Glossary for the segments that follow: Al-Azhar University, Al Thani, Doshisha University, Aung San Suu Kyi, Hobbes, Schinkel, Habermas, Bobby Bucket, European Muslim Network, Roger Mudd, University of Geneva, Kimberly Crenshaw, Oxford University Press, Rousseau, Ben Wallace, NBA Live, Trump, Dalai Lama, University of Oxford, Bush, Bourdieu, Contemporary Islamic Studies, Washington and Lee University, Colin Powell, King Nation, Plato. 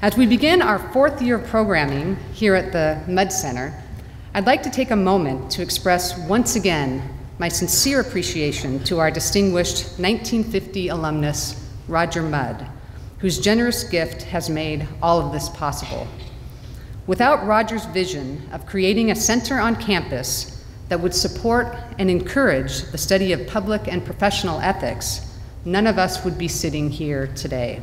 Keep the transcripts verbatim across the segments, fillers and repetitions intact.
As we begin our fourth year of programming here at the Mudd Center, I'd like to take a moment to express once again my sincere appreciation to our distinguished nineteen fifty alumnus, Roger Mudd, whose generous gift has made all of this possible. Without Roger's vision of creating a center on campus that would support and encourage the study of public and professional ethics, none of us would be sitting here today.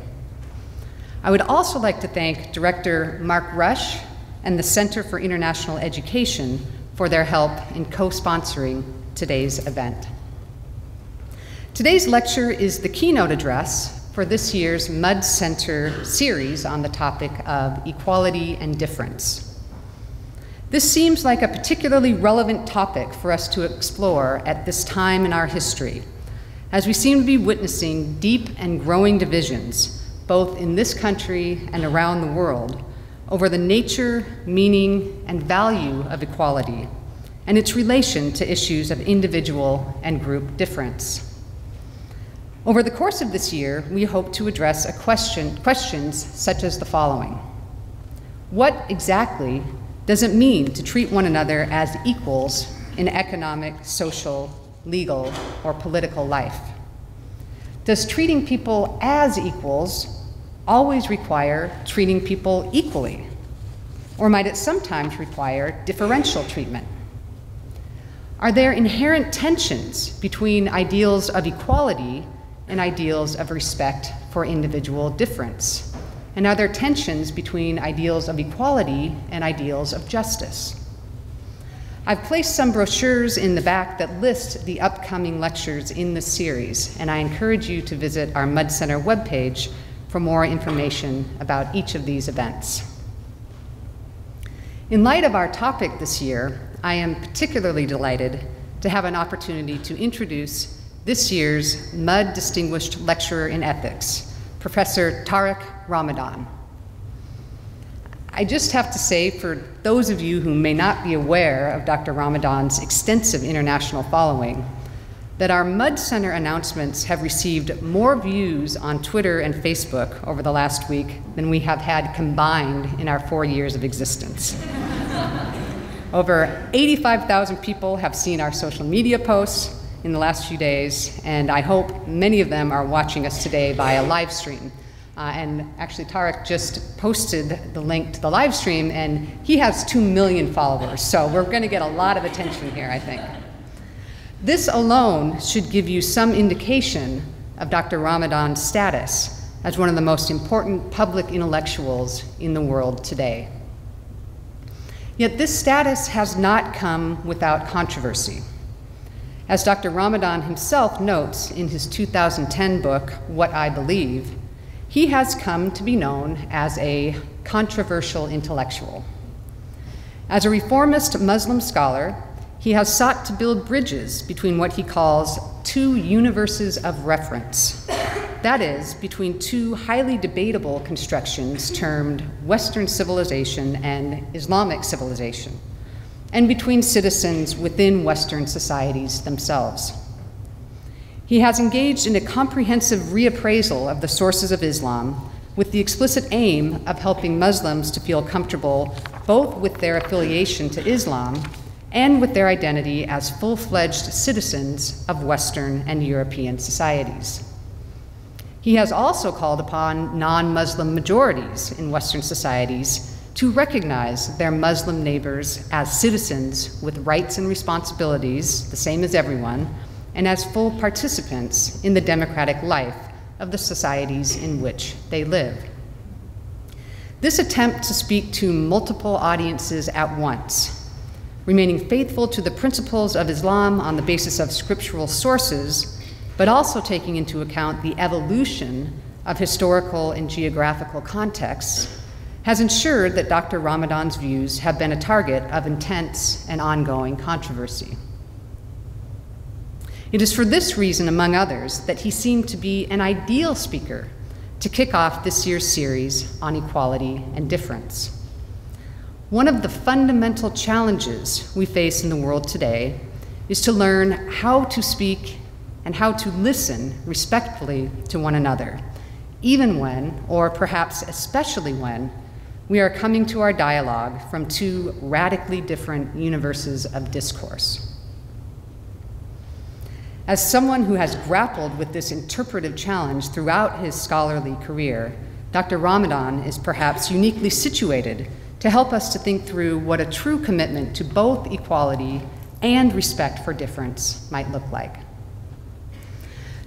I would also like to thank Director Mark Rush and the Center for International Education for their help in co-sponsoring today's event. Today's lecture is the keynote address for this year's Mudd Center series on the topic of equality and difference. This seems like a particularly relevant topic for us to explore at this time in our history, as we seem to be witnessing deep and growing divisions, both in this country and around the world, over the nature, meaning, and value of equality and its relation to issues of individual and group difference. Over the course of this year, we hope to address a question, questions such as the following. What exactly does it mean to treat one another as equals in economic, social, legal, or political life? Does treating people as equals always require treating people equally? Or might it sometimes require differential treatment? Are there inherent tensions between ideals of equality and ideals of respect for individual difference? And are there tensions between ideals of equality and ideals of justice? I've placed some brochures in the back that list the upcoming lectures in the series, and I encourage you to visit our Mudd Center webpage for more information about each of these events. In light of our topic this year, I am particularly delighted to have an opportunity to introduce this year's Mudd Distinguished Lecturer in Ethics, Professor Tariq Ramadan. I just have to say, for those of you who may not be aware of Doctor Ramadan's extensive international following, that our Mudd Center announcements have received more views on Twitter and Facebook over the last week than we have had combined in our four years of existence. Over eighty-five thousand people have seen our social media posts in the last few days, and I hope many of them are watching us today via live stream. Uh, and actually, Tariq just posted the link to the live stream, and he has two million followers, so we're going to get a lot of attention here, I think. This alone should give you some indication of Doctor Ramadan's status as one of the most important public intellectuals in the world today. Yet this status has not come without controversy. As Doctor Ramadan himself notes in his two thousand ten book, What I Believe, he has come to be known as a controversial intellectual. As a reformist Muslim scholar, he has sought to build bridges between what he calls two universes of reference. That is, between two highly debatable constructions termed Western civilization and Islamic civilization, and between citizens within Western societies themselves. He has engaged in a comprehensive reappraisal of the sources of Islam with the explicit aim of helping Muslims to feel comfortable both with their affiliation to Islam and with their identity as full-fledged citizens of Western and European societies. He has also called upon non-Muslim majorities in Western societies to recognize their Muslim neighbors as citizens with rights and responsibilities, the same as everyone, and as full participants in the democratic life of the societies in which they live. This attempt to speak to multiple audiences at once, remaining faithful to the principles of Islam on the basis of scriptural sources, but also taking into account the evolution of historical and geographical contexts, has ensured that Doctor Ramadan's views have been a target of intense and ongoing controversy. It is for this reason, among others, that he seemed to be an ideal speaker to kick off this year's series on equality and difference. One of the fundamental challenges we face in the world today is to learn how to speak and how to listen respectfully to one another, even when, or perhaps especially when, we are coming to our dialogue from two radically different universes of discourse. As someone who has grappled with this interpretive challenge throughout his scholarly career, Doctor Ramadan is perhaps uniquely situated to help us to think through what a true commitment to both equality and respect for difference might look like.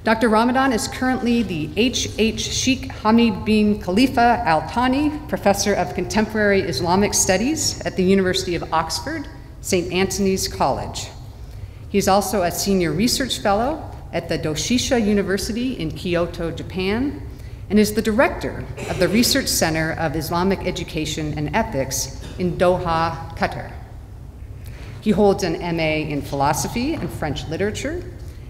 Doctor Ramadan is currently the H H Sheikh Hamid bin Khalifa Al Thani Professor of Contemporary Islamic Studies at the University of Oxford, Saint Antony's College. He's also a senior research fellow at the Doshisha University in Kyoto, Japan, and is the director of the Research Center of Islamic Education and Ethics in Doha, Qatar. He holds an M A in philosophy and French literature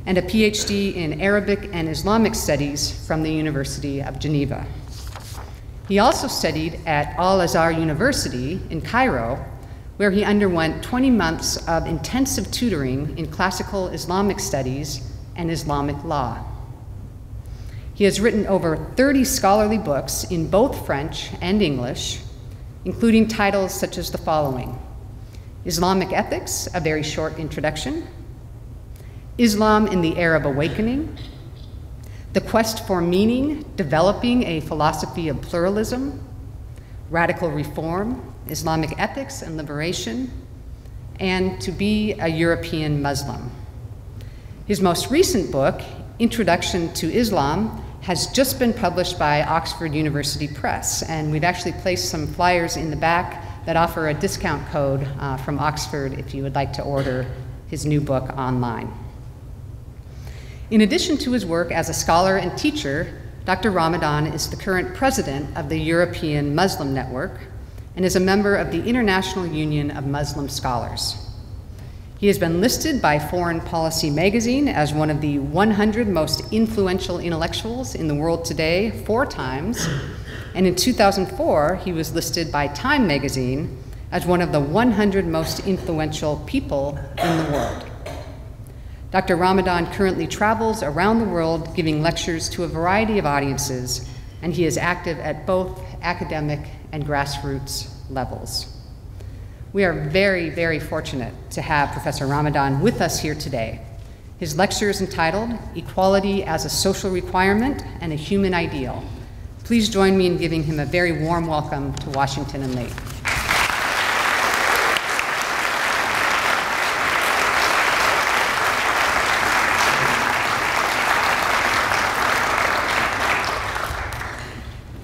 and a P H D in Arabic and Islamic studies from the University of Geneva. He also studied at Al-Azhar University in Cairo, where he underwent twenty months of intensive tutoring in classical Islamic studies and Islamic law. He has written over thirty scholarly books in both French and English, including titles such as the following: Islamic Ethics, a Very Short Introduction, Islam in the Arab Awakening, The Quest for Meaning, Developing a Philosophy of Pluralism, Radical Reform, Islamic Ethics and Liberation, and To Be a European Muslim. His most recent book, Introduction to Islam, has just been published by Oxford University Press, and we've actually placed some flyers in the back that offer a discount code uh, from Oxford if you would like to order his new book online. In addition to his work as a scholar and teacher, Doctor Ramadan is the current president of the European Muslim Network, and is a member of the International Union of Muslim Scholars. He has been listed by Foreign Policy magazine as one of the one hundred most influential intellectuals in the world today four times, and in two thousand four, he was listed by Time magazine as one of the one hundred most influential people in the world. Doctor Ramadan currently travels around the world giving lectures to a variety of audiences, and he is active at both academic and grassroots levels. We are very, very fortunate to have Professor Ramadan with us here today. His lecture is entitled Equality as a Social Requirement and a Human Ideal. Please join me in giving him a very warm welcome to Washington and Lee.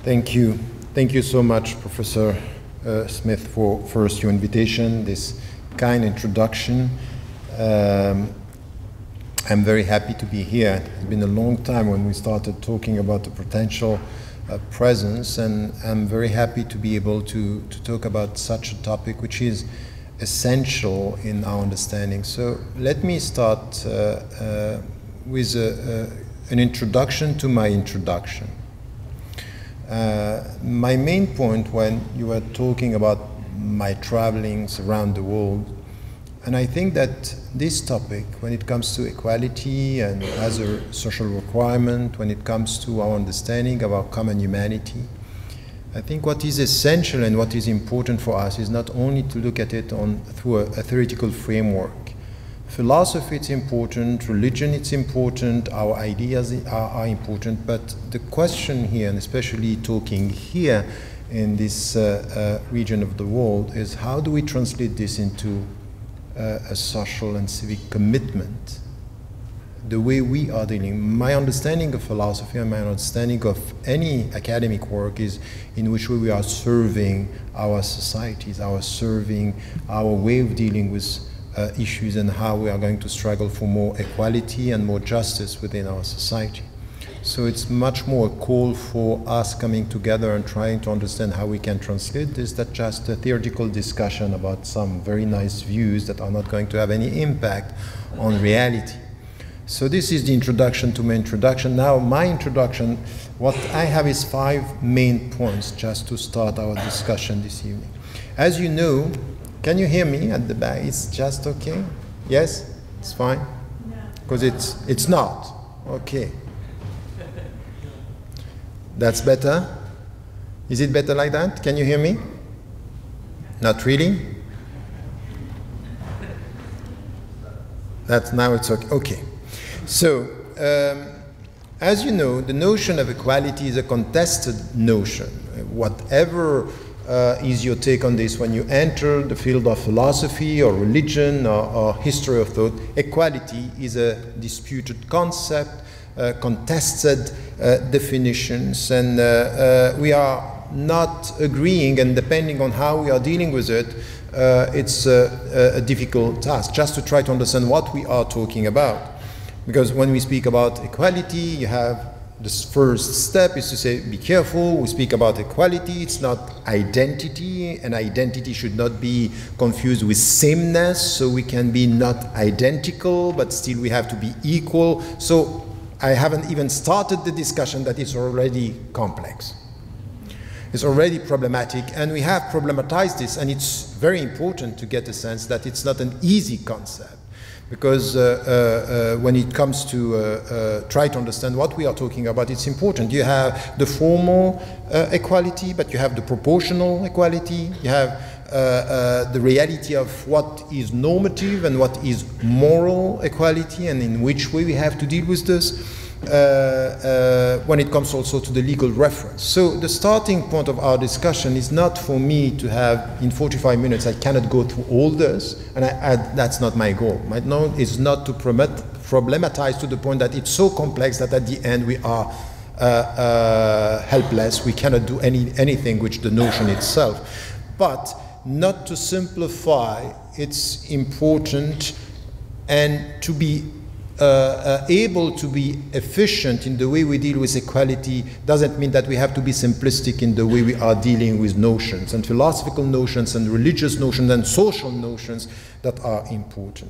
Thank you. Thank you so much, Professor uh, Smith, for first your invitation, this kind introduction. Um, I'm very happy to be here. It's been a long time when we started talking about the potential uh, presence, and I'm very happy to be able to, to talk about such a topic which is essential in our understanding. So let me start uh, uh, with a, uh, an introduction to my introduction. Uh, my main point when you were talking about my travelings around the world, and I think that this topic, when it comes to equality and as a social requirement, when it comes to our understanding of our common humanity, I think what is essential and what is important for us is not only to look at it on, through a, a theoretical framework. Philosophy, it's important, religion, it's important, our ideas are, are important, but the question here, and especially talking here in this uh, uh, region of the world, is how do we translate this into uh, a social and civic commitment? The way we are dealing, my understanding of philosophy and my understanding of any academic work is in which way we are serving our societies, our serving, our way of dealing with Uh, issues and how we are going to struggle for more equality and more justice within our society. So it's much more a call for us coming together and trying to understand how we can translate this than just a theoretical discussion about some very nice views that are not going to have any impact on reality. So this is the introduction to my introduction. Now my introduction, what I have is five main points just to start our discussion this evening. As you know, can you hear me at the back? It's just okay? Yes? It's fine? Because it's, it's not. Okay. That's better? Is it better like that? Can you hear me? Not really? That's now it's okay. Okay. So, um, as you know, the notion of equality is a contested notion. Whatever uh, is your take on this, when you enter the field of philosophy or religion or, or history of thought, equality is a disputed concept, uh, contested uh, definitions, and uh, uh, we are not agreeing, and depending on how we are dealing with it, uh, it's a, a difficult task just to try to understand what we are talking about. Because when we speak about equality, you have this first step is to say, be careful, we speak about equality, it's not identity, and identity should not be confused with sameness, so we can be not identical, but still we have to be equal. So I haven't even started the discussion that is already complex. It's already problematic, and we have problematized this, and it's very important to get a sense that it's not an easy concept. Because uh, uh, uh, when it comes to uh, uh, try to understand what we are talking about, it's important. You have the formal uh, equality, but you have the proportional equality. You have uh, uh, the reality of what is normative and what is moral equality, and in which way we have to deal with this. Uh, uh, when it comes also to the legal reference. So the starting point of our discussion is not for me to have, in forty-five minutes, I cannot go through all this, and I, I, that's not my goal. My goal is not to promote, problematize to the point that it's so complex that at the end we are uh, uh, helpless, we cannot do any, anything with the notion itself. But not to simplify, it's important, and to be Uh, uh, able to be efficient in the way we deal with equality doesn't mean that we have to be simplistic in the way we are dealing with notions and philosophical notions and religious notions and social notions that are important.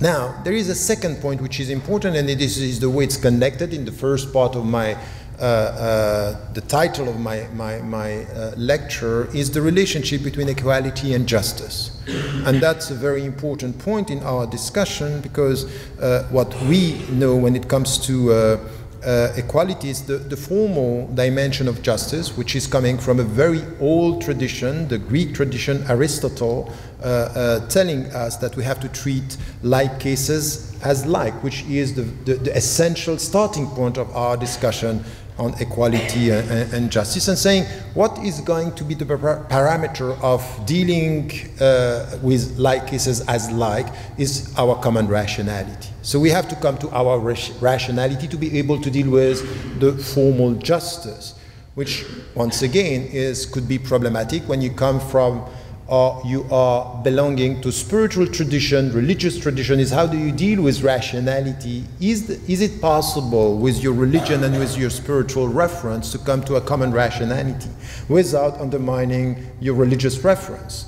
Now, there is a second point which is important, and it is, is the way it's connected in the first part of my, uh, uh, the title of my, my, my uh, lecture is the relationship between equality and justice. And that's a very important point in our discussion, because uh, what we know when it comes to uh, uh, equality is the, the formal dimension of justice, which is coming from a very old tradition, the Greek tradition, Aristotle, uh, uh, telling us that we have to treat like cases as like, which is the, the, the essential starting point of our discussion on equality and, and justice, and saying what is going to be the parameter of dealing uh, with like cases as like is our common rationality. So we have to come to our rationality to be able to deal with the formal justice, which once again is could be problematic when you come from or you are belonging to spiritual tradition, religious tradition, is how do you deal with rationality? Is, the, is it possible with your religion and with your spiritual reference to come to a common rationality without undermining your religious reference?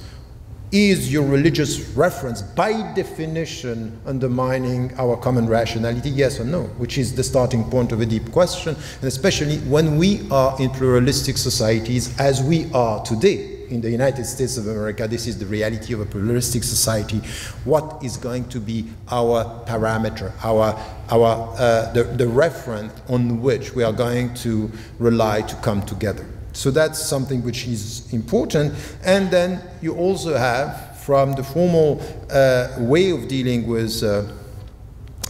Is your religious reference by definition undermining our common rationality, yes or no? Which is the starting point of a deep question, and especially when we are in pluralistic societies as we are today. In the United States of America, this is the reality of a pluralistic society. What is going to be our parameter, our, our, uh, the, the reference on which we are going to rely to come together? So that's something which is important. And then you also have, from the formal uh, way of dealing with, uh,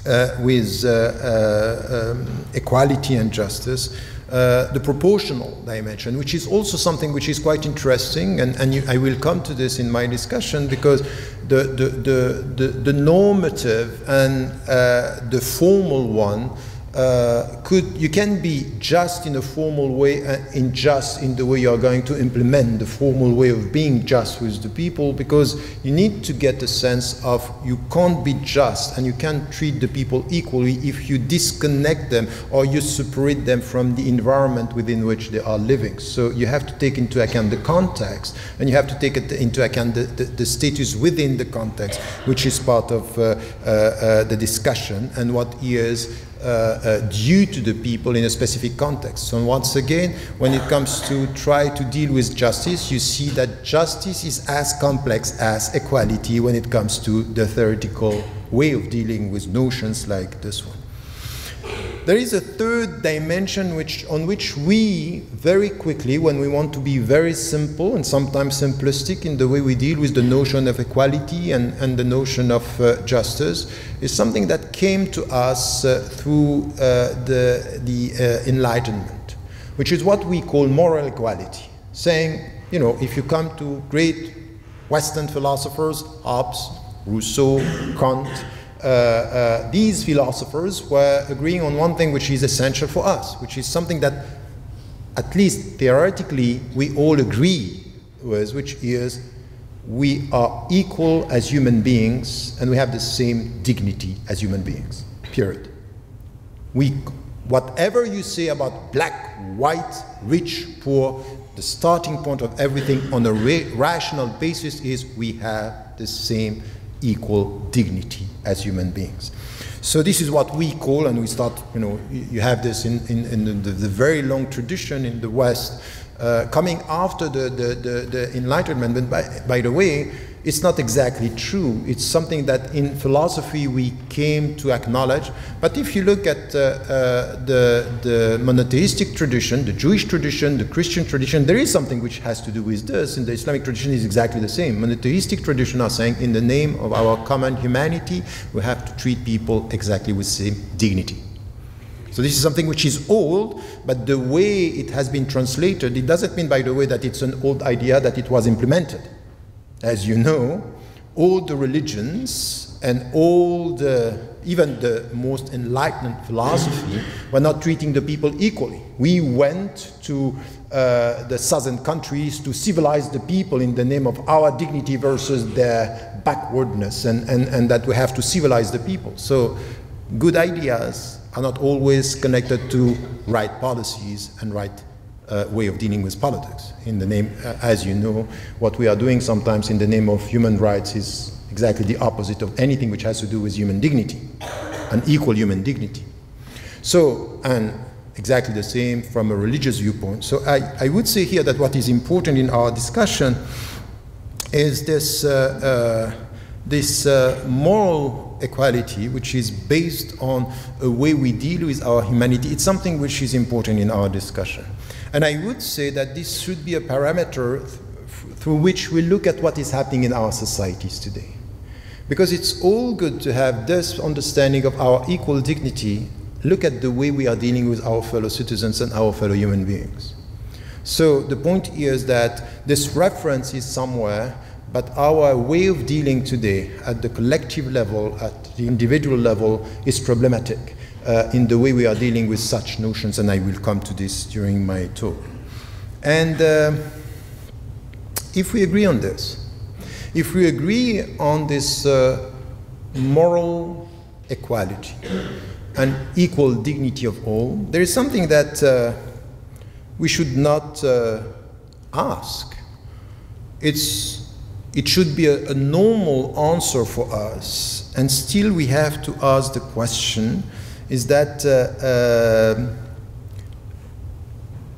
uh, with uh, uh, um, equality and justice, Uh, the proportional dimension, which is also something which is quite interesting, and, and you, I will come to this in my discussion, because the, the, the, the, the normative and uh, the formal one uh, could, you can be just in a formal way and in just in the way you are going to implement the formal way of being just with the people, because you need to get a sense of you can't be just and you can't treat the people equally if you disconnect them or you separate them from the environment within which they are living. So you have to take into account the context, and you have to take it into account the, the, the status within the context, which is part of uh, uh, uh, the discussion and what is Uh, uh, due to the people in a specific context. So once again, when it comes to try to deal with justice, you see that justice is as complex as equality when it comes to the theoretical way of dealing with notions like this one. There is a third dimension which, on which we very quickly, when we want to be very simple and sometimes simplistic in the way we deal with the notion of equality and, and the notion of uh, justice, is something that came to us uh, through uh, the, the uh, Enlightenment, which is what we call moral equality, saying, you know, if you come to great Western philosophers, Hobbes, Rousseau, Kant, Uh, uh, these philosophers were agreeing on one thing which is essential for us, which is something that, at least theoretically, we all agree with, which is we are equal as human beings and we have the same dignity as human beings, period. We, whatever you say about black, white, rich, poor, the starting point of everything on a ra- rational basis is we have the same equal dignity as human beings. So this is what we call, and we start, you know, you have this in, in, in the, the very long tradition in the West, uh, coming after the, the, the, the Enlightenment. But by, by the way, it's not exactly true. It's something that in philosophy we came to acknowledge. But if you look at uh, uh, the, the monotheistic tradition, the Jewish tradition, the Christian tradition, there is something which has to do with this. And the Islamic tradition is exactly the same. Monotheistic tradition are saying, in the name of our common humanity, we have to treat people exactly with the same dignity. So this is something which is old, but the way it has been translated, it doesn't mean, by the way, that it's an old idea that it was implemented. As you know, all the religions and all the, even the most enlightened philosophy were not treating the people equally. We went to uh, the southern countries to civilize the people in the name of our dignity versus their backwardness, and, and, and that we have to civilize the people. So good ideas are not always connected to right policies and right Uh, way of dealing with politics. In the name, uh, as you know, what we are doing sometimes in the name of human rights is exactly the opposite of anything which has to do with human dignity, an equal human dignity. So, and exactly the same from a religious viewpoint. So I, I would say here that what is important in our discussion is this, uh, uh, this uh, moral equality, which is based on a way we deal with our humanity. It's something which is important in our discussion. And I would say that this should be a parameter th through which we look at what is happening in our societies today. Because it's all good to have this understanding of our equal dignity, look at the way we are dealing with our fellow citizens and our fellow human beings. So the point here is that this reference is somewhere, but our way of dealing today at the collective level, at the individual level, is problematic. Uh, in the way we are dealing with such notions, and I will come to this during my talk. And uh, if we agree on this, if we agree on this uh, moral equality and equal dignity of all, there is something that uh, we should not uh, ask. It's, it should be a, a normal answer for us, and still we have to ask the question, is that uh, uh,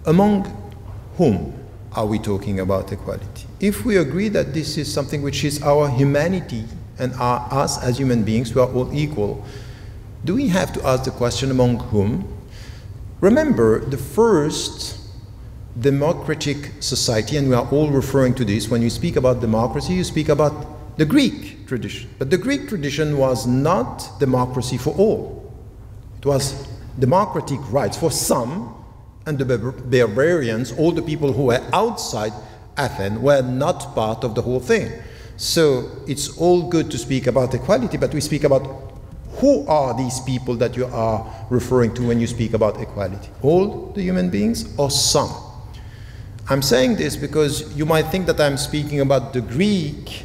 among whom are we talking about equality? If we agree that this is something which is our humanity and our, us as human beings, we are all equal, do we have to ask the question among whom? Remember, the first democratic society, and we are all referring to this, when you speak about democracy, you speak about the Greek tradition. But the Greek tradition was not democracy for all. It was democratic rights for some, and the barbarians, all the people who were outside Athens, were not part of the whole thing. So it's all good to speak about equality, but we speak about who are these people that you are referring to when you speak about equality? All the human beings or some? I'm saying this because you might think that I'm speaking about the Greek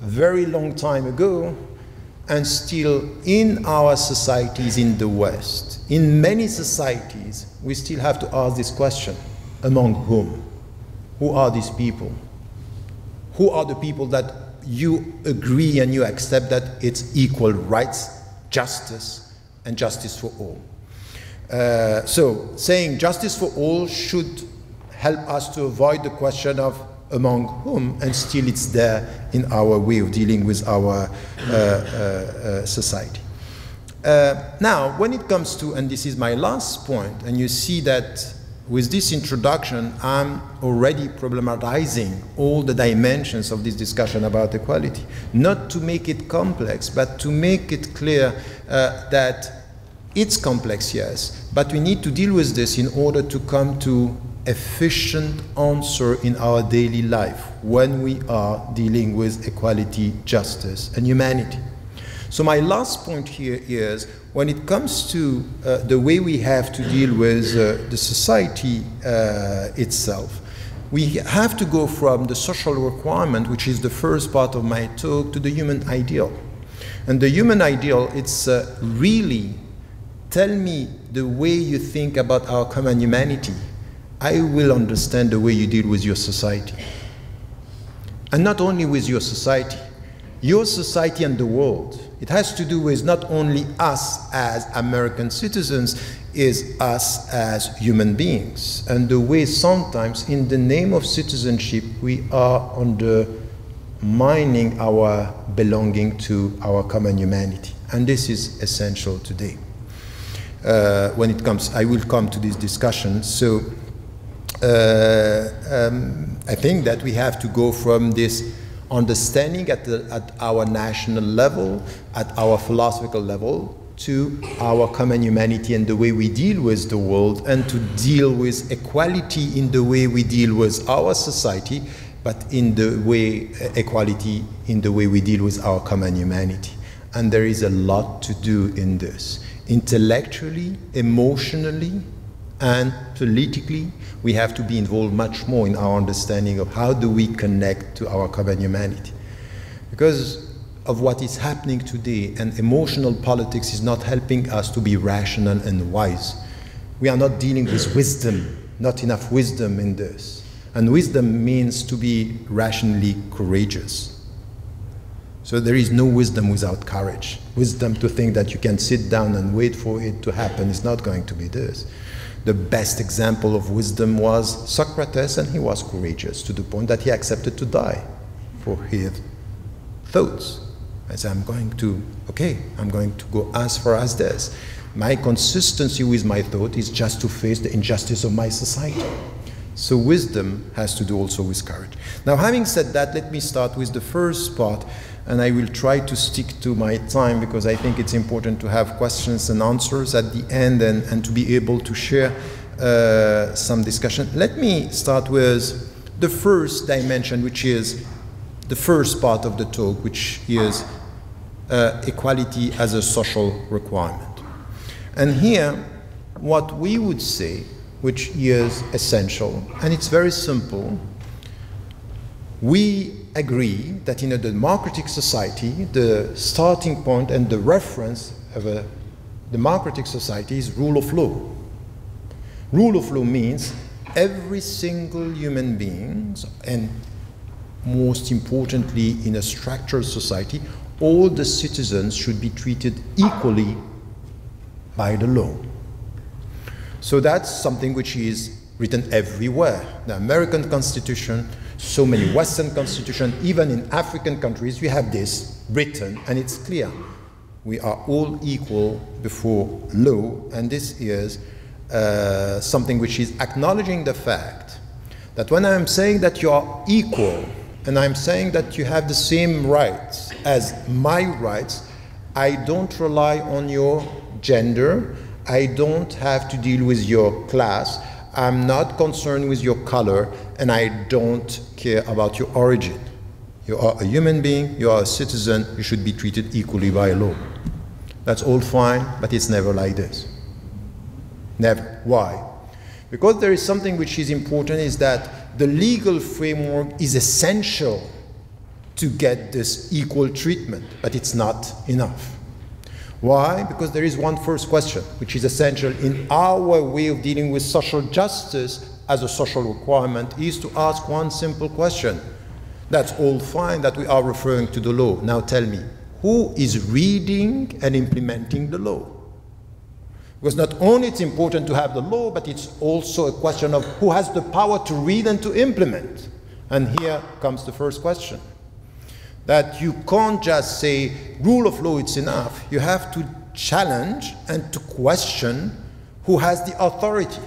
very long time ago, and still in our societies in the West, in many societies, we still have to ask this question, among whom? Who are these people? Who are the people that you agree and you accept that it's equal rights, justice, and justice for all? Uh, so saying justice for all should help us to avoid the question of among whom, and still it's there in our way of dealing with our uh, uh, uh, society. Uh, now, when it comes to, and this is my last point, and you see that with this introduction, I'm already problematizing all the dimensions of this discussion about equality, not to make it complex, but to make it clear uh, that it's complex, yes, but we need to deal with this in order to come to efficient answer in our daily life when we are dealing with equality, justice, and humanity. So my last point here is, when it comes to uh, the way we have to deal with uh, the society uh, itself, we have to go from the social requirement, which is the first part of my talk, to the human ideal. And the human ideal, it's uh, really, tell me the way you think about our common humanity. I will understand the way you deal with your society. And not only with your society, your society and the world. It has to do with not only us as American citizens, is us as human beings, and the way sometimes in the name of citizenship we are undermining our belonging to our common humanity. And this is essential today. Uh, when it comes, I will come to this discussion. So uh, um, I think that we have to go from this understanding at, the, at our national level, at our philosophical level, to our common humanity and the way we deal with the world, and to deal with equality in the way we deal with our society, but in the way uh, equality in the way we deal with our common humanity. And there is a lot to do in this. Intellectually, emotionally, and politically, we have to be involved much more in our understanding of how do we connect to our common humanity. Because of what is happening today, and emotional politics is not helping us to be rational and wise. We are not dealing with wisdom, not enough wisdom in this. And wisdom means to be rationally courageous. So there is no wisdom without courage. Wisdom to think that you can sit down and wait for it to happen is not going to be this. The best example of wisdom was Socrates, and he was courageous to the point that he accepted to die for his thoughts. I said, I'm going to, okay, I'm going to go as far as this. My consistency with my thought is just to face the injustice of my society. So wisdom has to do also with courage. Now, having said that, let me start with the first part, and I will try to stick to my time because I think it's important to have questions and answers at the end, and, and to be able to share uh, some discussion. Let me start with the first dimension, which is the first part of the talk, which is uh, equality as a social requirement. And here, what we would say, which is essential, and it's very simple, we agree that in a democratic society, the starting point and the reference of a democratic society is rule of law. Rule of law means every single human being, and most importantly in a structured society, all the citizens should be treated equally by the law. So that's something which is written everywhere. The American Constitution, so many Western constitutions, even in African countries, we have this written, and it's clear. We are all equal before law, and this is uh, something which is acknowledging the fact that when I'm saying that you are equal, and I'm saying that you have the same rights as my rights, I don't rely on your gender, I don't have to deal with your class, I'm not concerned with your color, and I don't care about your origin. You are a human being, you are a citizen, you should be treated equally by law. That's all fine, but it's never like this. Never. Why? Because there is something which is important, is that the legal framework is essential to get this equal treatment, but it's not enough. Why? Because there is one first question, which is essential in our way of dealing with social justice as a social requirement, is to ask one simple question. That's all fine that we are referring to the law. Now tell me, who is reading and implementing the law? Because not only it's important to have the law, but it's also a question of who has the power to read and to implement. And here comes the first question. That you can't just say, rule of law, it's enough. You have to challenge and to question who has the authority.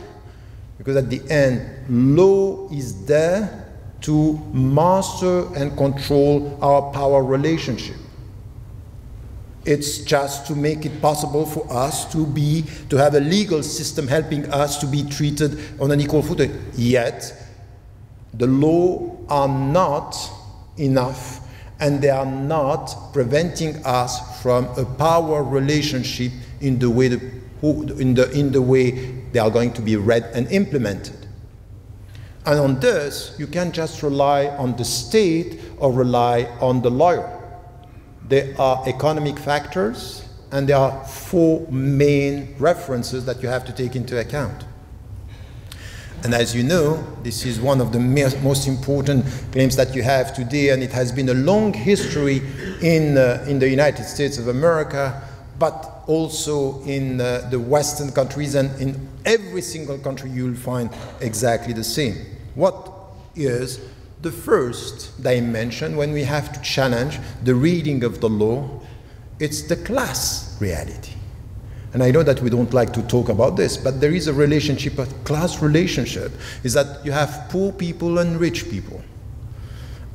Because at the end, law is there to master and control our power relationship. It's just to make it possible for us to be, to have a legal system helping us to be treated on an equal footing. Yet, the law are not enough, and they are not preventing us from a power relationship in the way, the, in the, in the way they are going to be read and implemented. And on this, you can't just rely on the state or rely on the lawyer. There are economic factors, and there are four main references that you have to take into account. And as you know, this is one of the most important claims that you have today, and it has been a long history in, uh, in the United States of America, but also in uh, the Western countries, and in every single country you'll find exactly the same. What is the first dimension when we have to challenge the reading of the law? It's the class reality. And I know that we don't like to talk about this, but there is a relationship, a class relationship, is that you have poor people and rich people.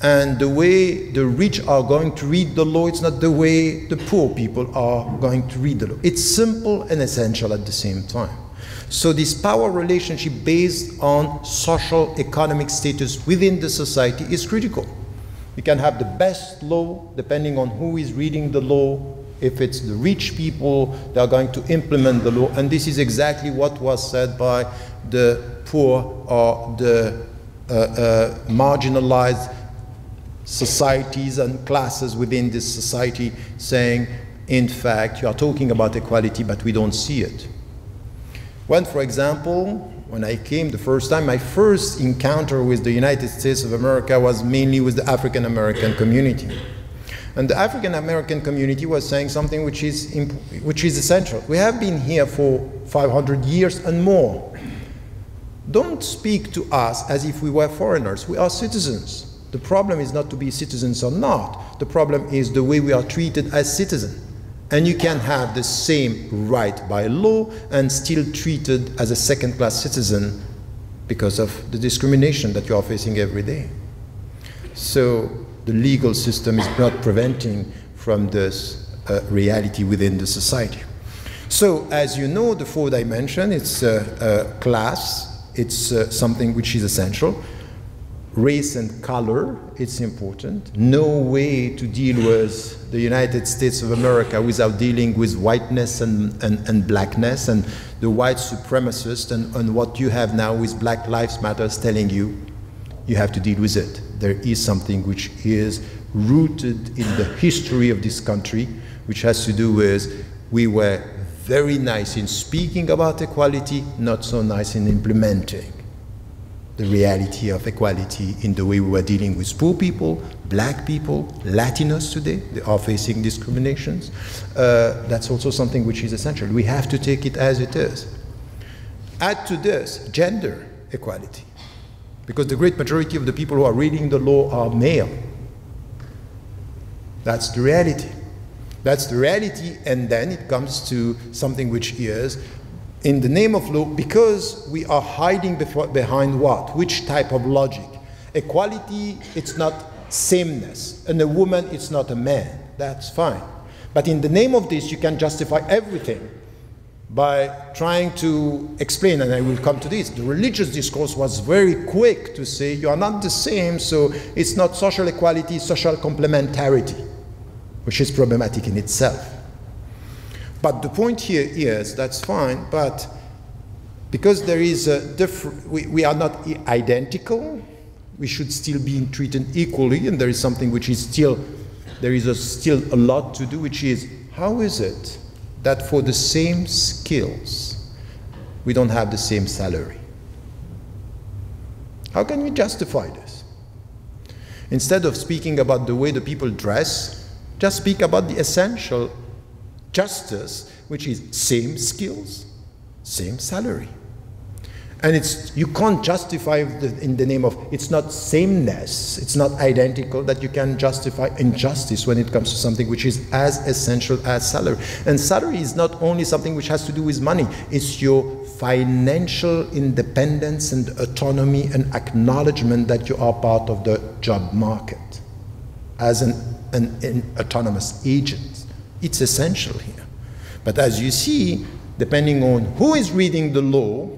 And the way the rich are going to read the law, it's not the way the poor people are going to read the law. It's simple and essential at the same time. So this power relationship based on social economic status within the society is critical. You can have the best law depending on who is reading the law. If it's the rich people, they are going to implement the law. And this is exactly what was said by the poor or the uh, uh, marginalized societies and classes within this society, saying, in fact, you are talking about equality, but we don't see it. When, for example, when I came the first time, my first encounter with the United States of America was mainly with the African American community. And the African American community was saying something which is, which is essential. We have been here for five hundred years and more. Don't speak to us as if we were foreigners. We are citizens. The problem is not to be citizens or not. The problem is the way we are treated as citizens. And you can have the same right by law and still treated as a second-class citizen because of the discrimination that you are facing every day. So the legal system is not preventing from this uh, reality within the society. So as you know, the four dimensions, it's uh, uh, class, it's uh, something which is essential. Race and color, it's important. No way to deal with the United States of America without dealing with whiteness and, and, and blackness and the white supremacists and, and what you have now with Black Lives Matter telling you, you have to deal with it. There is something which is rooted in the history of this country, which has to do with we were very nice in speaking about equality, not so nice in implementing the reality of equality in the way we were dealing with poor people, black people, Latinos today. They are facing discriminations. Uh, that's also something which is essential. We have to take it as it is. Add to this gender equality, because the great majority of the people who are reading the law are male. That's the reality. That's the reality, and then it comes to something which is in the name of law, because we are hiding before, behind what? Which type of logic? Equality, it's not sameness. And a woman, it's not a man. That's fine. But in the name of this, you can justify everything by trying to explain, and I will come to this. The religious discourse was very quick to say, you are not the same, so it's not social equality, social complementarity, which is problematic in itself. But the point here is, that's fine, but because there is a different, we, we are not identical, we should still be treated equally, and there is something which is still, there is a, still a lot to do, which is, how is it that for the same skills, we don't have the same salary? How can we justify this? Instead of speaking about the way the people dress, just speak about the essential justice, which is same skills, same salary. And it's, you can't justify the, in the name of, it's not sameness, it's not identical, that you can justify injustice when it comes to something which is as essential as salary. And salary is not only something which has to do with money, it's your financial independence and autonomy and acknowledgement that you are part of the job market as an, an, an autonomous agent. It's essential here. But as you see, depending on who is reading the law,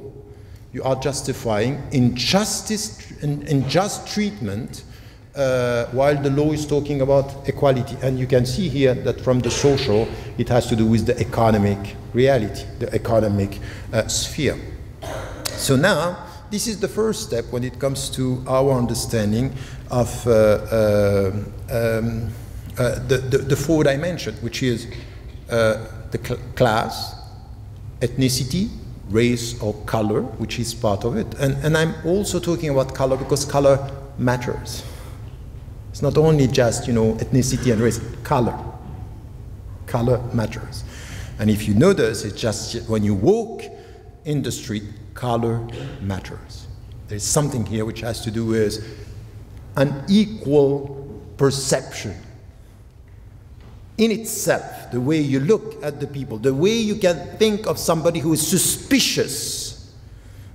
you are justifying injustice, unjust treatment, uh, while the law is talking about equality. And you can see here that from the social, it has to do with the economic reality, the economic uh, sphere. So now, this is the first step when it comes to our understanding of uh, uh, um, uh, the, the, the four dimensions, which is uh, the cl class, ethnicity, race or color, which is part of it. And, and I'm also talking about color because color matters. It's not only just, you know, ethnicity and race, color. Color matters. And if you notice, it's just when you walk in the street, color matters. There's something here which has to do with an equal perception. In itself, the way you look at the people, the way you can think of somebody who is suspicious.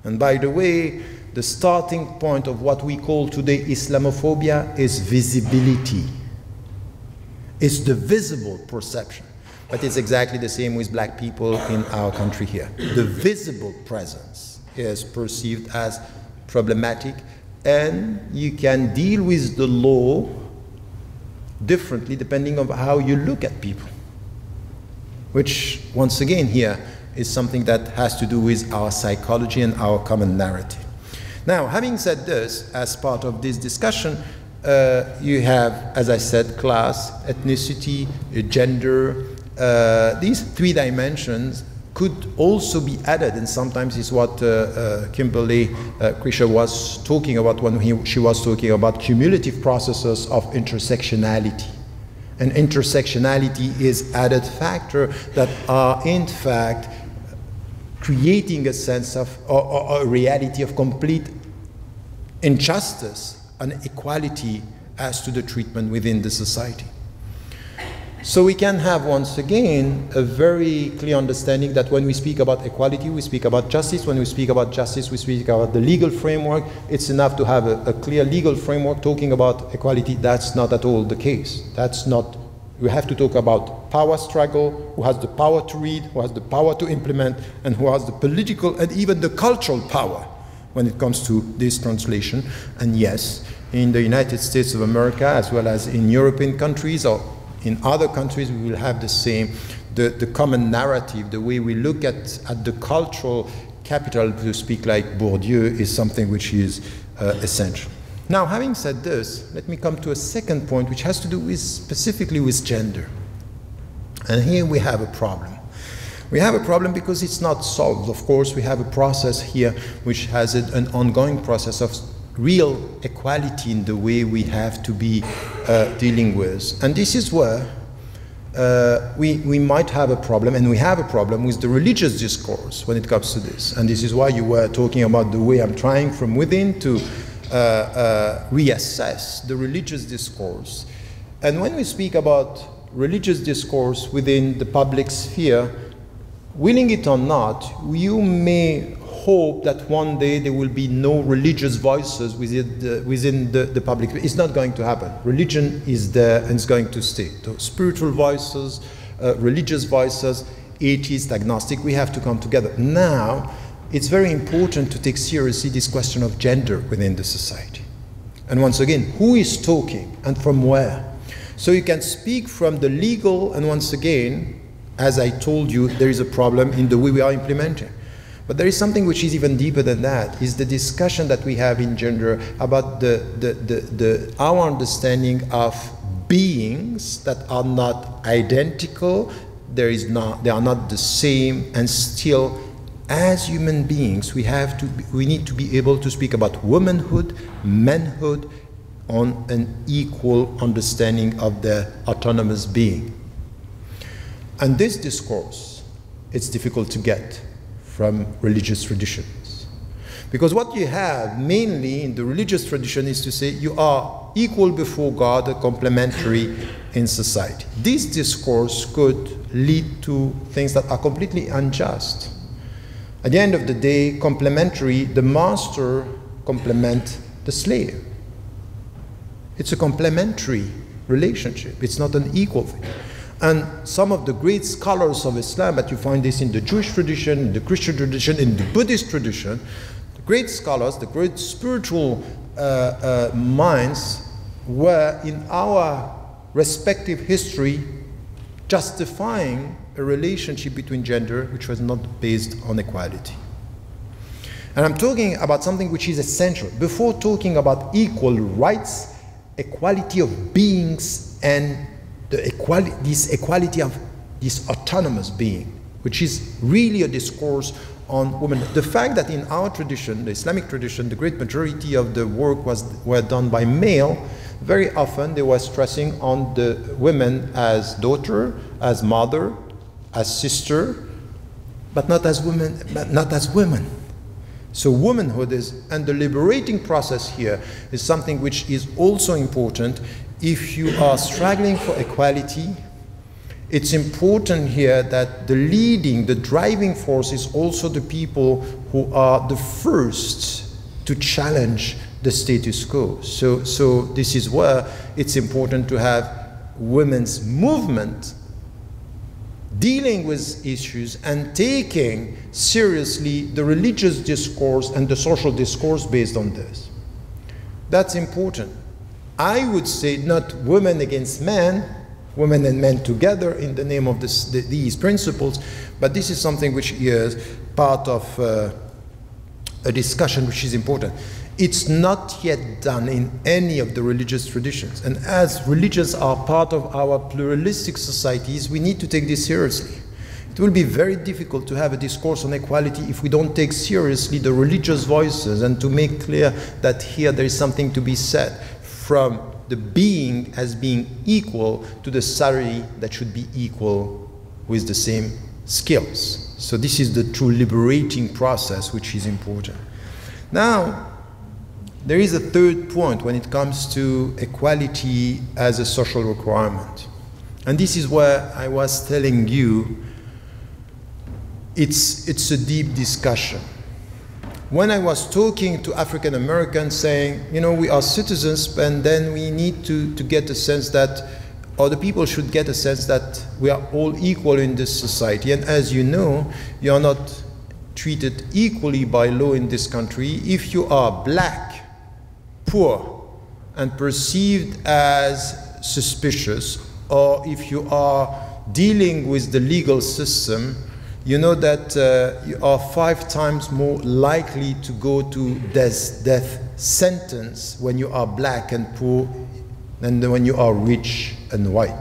And by the way, the starting point of what we call today Islamophobia is visibility. It's the visible perception. But it's exactly the same with black people in our country here. The visible presence is perceived as problematic, and you can deal with the law differently depending on how you look at people, which once again here is something that has to do with our psychology and our common narrative. Now, having said this, as part of this discussion, uh, you have, as I said, class, ethnicity, gender. Uh, these three dimensions could also be added, and sometimes it's what uh, uh, Kimberly uh, Crenshaw was talking about when he, she was talking about cumulative processes of intersectionality. And intersectionality is added factor that are in fact creating a sense of, or, or a reality of complete injustice and equality as to the treatment within the society. So we can have, once again, a very clear understanding that when we speak about equality, we speak about justice. When we speak about justice, we speak about the legal framework. It's enough to have a, a clear legal framework talking about equality. That's not at all the case. That's not, we have to talk about power struggle, who has the power to read, who has the power to implement, and who has the political and even the cultural power when it comes to this translation. And yes, in the United States of America, as well as in European countries, or in other countries, we will have the same, the, the common narrative, the way we look at, at the cultural capital, to speak like Bourdieu, is something which is uh, essential. Now, having said this, let me come to a second point, which has to do with, specifically with gender. And here we have a problem. We have a problem because it's not solved. Of course, we have a process here which has a, an ongoing process of real equality in the way we have to be uh, dealing with. And this is where uh, we, we might have a problem, and we have a problem with the religious discourse when it comes to this. And this is why you were talking about the way I'm trying from within to uh, uh, reassess the religious discourse. And when we speak about religious discourse within the public sphere, willing it or not, you may hope that one day there will be no religious voices within the, within the, the public. It's not going to happen. Religion is there and it's going to stay. So spiritual voices, uh, religious voices, atheist, agnostic, we have to come together. Now, it's very important to take seriously this question of gender within the society. And once again, who is talking and from where? So you can speak from the legal, and once again, as I told you, there is a problem in the way we are implementing. But there is something which is even deeper than that, is the discussion that we have in gender about the, the, the, the, our understanding of beings that are not identical, there is not, they are not the same, and still, as human beings, we, have to, we need to be able to speak about womanhood, manhood, on an equal understanding of the autonomous being. And this discourse, it's difficult to get from religious traditions. Because what you have mainly in the religious tradition is to say you are equal before God, complementary in society. This discourse could lead to things that are completely unjust. At the end of the day, complementary, the master complements the slave. It's a complementary relationship. It's not an equal thing. And some of the great scholars of Islam, but you find this in the Jewish tradition, in the Christian tradition, in the Buddhist tradition, the great scholars, the great spiritual uh, uh, minds were in our respective history justifying a relationship between gender which was not based on equality. And I'm talking about something which is essential. Before talking about equal rights, equality of beings and the equality, this equality of this autonomous being, which is really a discourse on women. The fact that in our tradition, the Islamic tradition, the great majority of the work was were done by male, very often they were stressing on the women as daughter, as mother, as sister, but not as women, but not as women. So womanhood is, and the liberating process here is something which is also important. If you are struggling for equality, it's important here that the leading, the driving force is also the people who are the first to challenge the status quo. So, so this is where it's important to have women's movement dealing with issues and taking seriously the religious discourse and the social discourse based on this. That's important. I would say not women against men, women and men together in the name of this, the, these principles, but this is something which is part of uh, a discussion which is important. It's not yet done in any of the religious traditions. And as religions are part of our pluralistic societies, we need to take this seriously. It will be very difficult to have a discourse on equality if we don't take seriously the religious voices and to make clear that here there is something to be said from the being as being equal to the salary that should be equal with the same skills. So this is the true liberating process which is important. Now, there is a third point when it comes to equality as a social requirement. And this is where I was telling you it's, it's a deep discussion. When I was talking to African Americans saying, you know, we are citizens and then we need to, to get a sense that, or the people should get a sense that we are all equal in this society. And as you know, you are not treated equally by law in this country. If you are black, poor and perceived as suspicious, or if you are dealing with the legal system, you know that uh, you are five times more likely to go to death, death sentence when you are black and poor than when you are rich and white.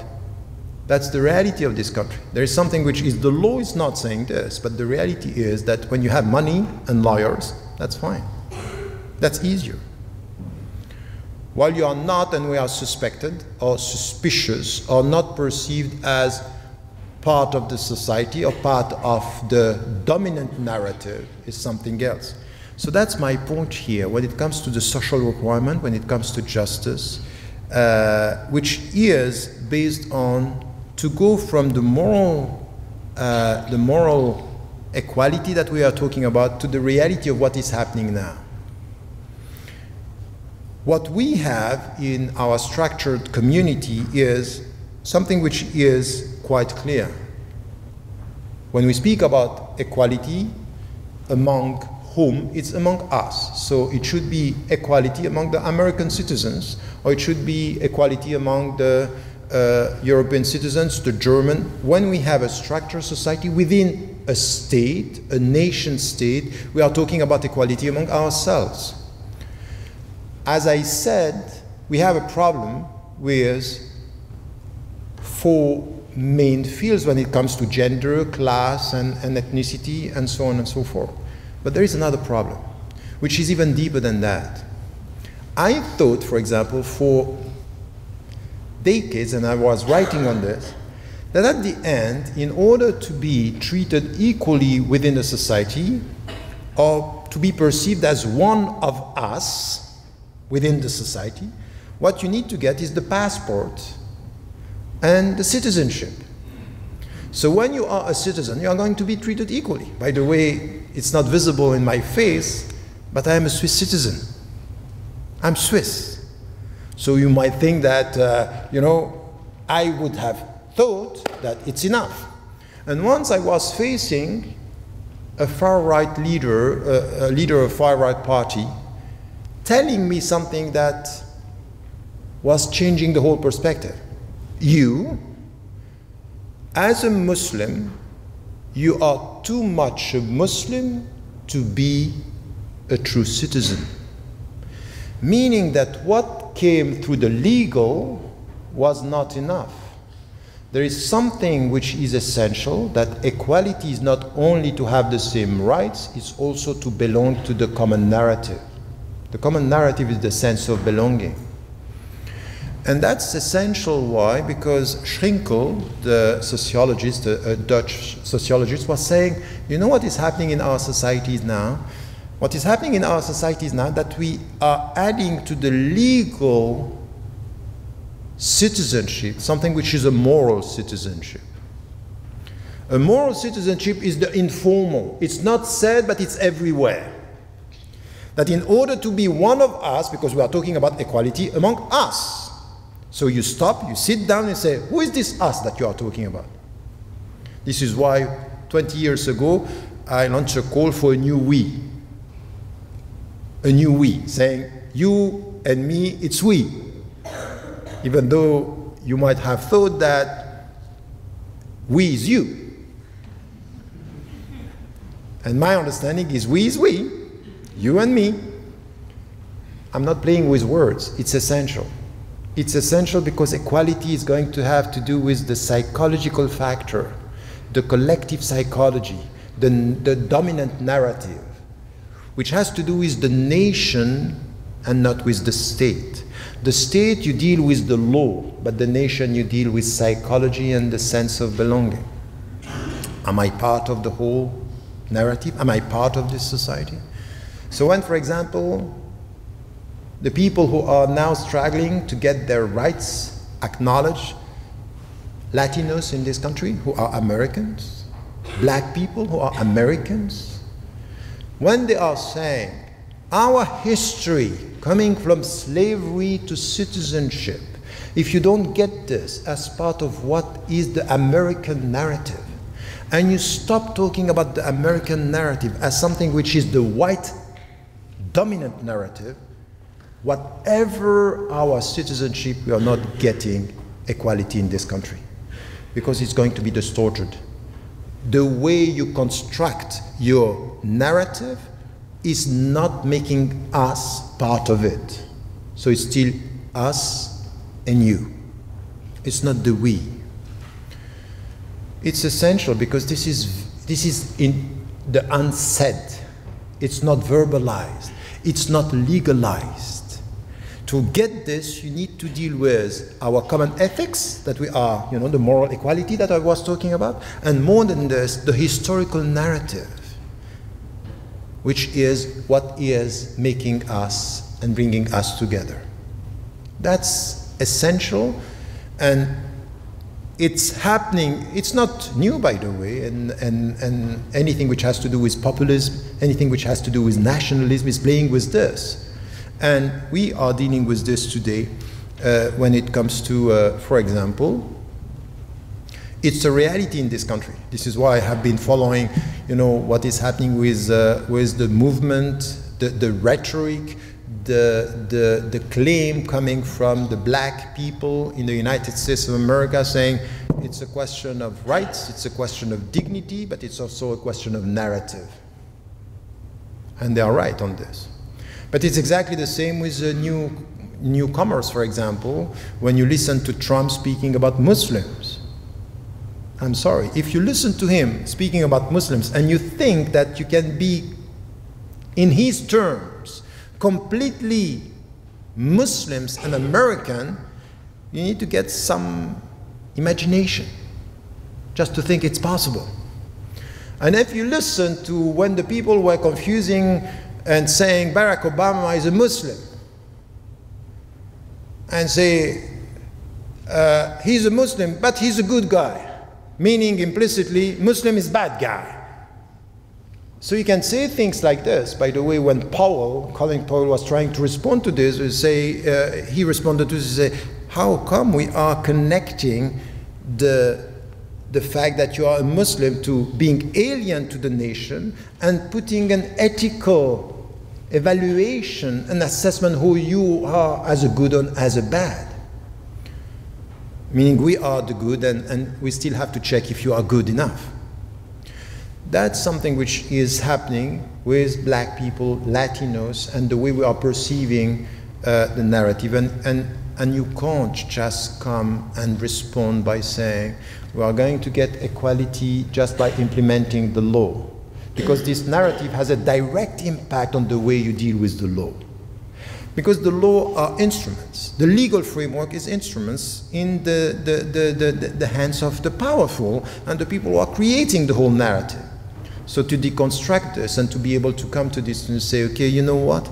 That's the reality of this country. There is something which is, the law is not saying this, but the reality is that when you have money and lawyers, that's fine. That's easier. While you are not, and we are suspected or suspicious or not perceived as part of the society or part of the dominant narrative, is something else. So that's my point here when it comes to the social requirement, when it comes to justice, uh, which is based on to go from the moral, uh, the moral equality that we are talking about to the reality of what is happening now. What we have in our structured community is something which is quite clear. When we speak about equality among whom, it's among us. So it should be equality among the American citizens, or it should be equality among the uh, European citizens, the German. When we have a structured society within a state, a nation state, we are talking about equality among ourselves. As I said, we have a problem with four main fields when it comes to gender, class, and, and ethnicity, and so on and so forth. But there is another problem, which is even deeper than that. I thought, for example, for decades, and I was writing on this, that at the end, in order to be treated equally within a society, or to be perceived as one of us within the society, what you need to get is the passport and the citizenship. So when you are a citizen, you are going to be treated equally. By the way, it's not visible in my face, but I am a Swiss citizen. I'm Swiss. So you might think that, uh, you know, I would have thought that it's enough. And once I was facing a far-right leader, uh, a leader of a far-right party, telling me something that was changing the whole perspective. You, as a Muslim, you are too much a Muslim to be a true citizen. Meaning that what came through the legal was not enough. There is something which is essential, that equality is not only to have the same rights, it's also to belong to the common narrative. The common narrative is the sense of belonging. And that's essential. Why? Because Schinkel, the sociologist, a, a Dutch sociologist, was saying, you know what is happening in our societies now? What is happening in our societies now that we are adding to the legal citizenship something which is a moral citizenship. A moral citizenship is the informal. It's not said, but it's everywhere. That in order to be one of us, because we are talking about equality among us, so you stop, you sit down and say, who is this us that you are talking about? This is why twenty years ago, I launched a call for a new we. A new we, saying, you and me, it's we. Even though you might have thought that we is you. And my understanding is we is we, you and me. I'm not playing with words, it's essential. It's essential because equality is going to have to do with the psychological factor, the collective psychology, the, the dominant narrative, which has to do with the nation and not with the state. The state, you deal with the law, but the nation, you deal with psychology and the sense of belonging. Am I part of the whole narrative? Am I part of this society? So when, for example, the people who are now struggling to get their rights acknowledged, Latinos in this country who are Americans, black people who are Americans, when they are saying, our history coming from slavery to citizenship, if you don't get this as part of what is the American narrative, and you stop talking about the American narrative as something which is the white dominant narrative, whatever our citizenship, we are not getting equality in this country because it's going to be distorted. The way you construct your narrative is not making us part of it. So it's still us and you. It's not the we. It's essential because this is, this is in the unsaid. It's not verbalized. It's not legalized. To get this, you need to deal with our common ethics, that we are, you know, the moral equality that I was talking about, and more than this, the historical narrative, which is what is making us and bringing us together. That's essential, and it's happening. It's not new, by the way, and, and, and anything which has to do with populism, anything which has to do with nationalism is playing with this. And we are dealing with this today uh, when it comes to, uh, for example, it's a reality in this country. This is why I have been following, you know, what is happening with, uh, with the movement, the, the rhetoric, the, the, the claim coming from the black people in the United States of America saying it's a question of rights, it's a question of dignity, but it's also a question of narrative. And they are right on this. But it's exactly the same with uh, new, newcomers, for example, when you listen to Trump speaking about Muslims. I'm sorry, if you listen to him speaking about Muslims and you think that you can be, in his terms, completely Muslims and American, you need to get some imagination just to think it's possible. And if you listen to when the people were confusing and saying Barack Obama is a Muslim, and say uh, he's a Muslim but he's a good guy, meaning implicitly Muslim is bad guy. So you can say things like this. By the way, when Powell, Colin Powell was trying to respond to this, we say, uh, he responded to this, say, how come we are connecting the the fact that you are a Muslim to being alien to the nation and putting an ethical evaluation, an assessment who you are as a good and as a bad? Meaning we are the good and, and we still have to check if you are good enough. That's something which is happening with black people, Latinos, and the way we are perceiving uh, the narrative. And, and, and you can't just come and respond by saying, we are going to get equality just by implementing the law, because this narrative has a direct impact on the way you deal with the law. Because the law are instruments. The legal framework is instruments in the, the, the, the, the hands of the powerful and the people who are creating the whole narrative. So to deconstruct this and to be able to come to this and say, okay, you know what?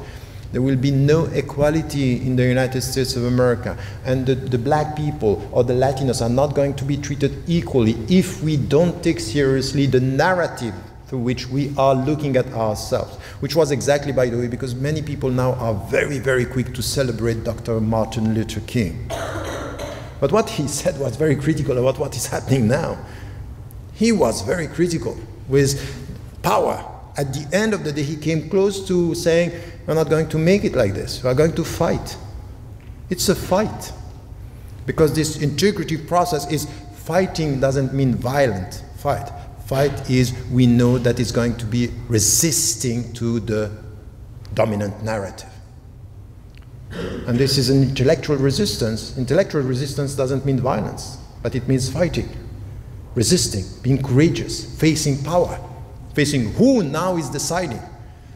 There will be no equality in the United States of America, and the, the black people or the Latinos are not going to be treated equally if we don't take seriously the narrative through which we are looking at ourselves. Which was exactly, by the way, because many people now are very, very quick to celebrate Doctor Martin Luther King. But what he said was very critical about what is happening now. He was very critical with power. At the end of the day, he came close to saying, we're not going to make it like this. We're going to fight. It's a fight. Because this integrative process is fighting doesn't mean violent fight. Fight is we know that it's going to be resisting to the dominant narrative. And this is an intellectual resistance. Intellectual resistance doesn't mean violence, but it means fighting, resisting, being courageous, facing power. Facing who now is deciding.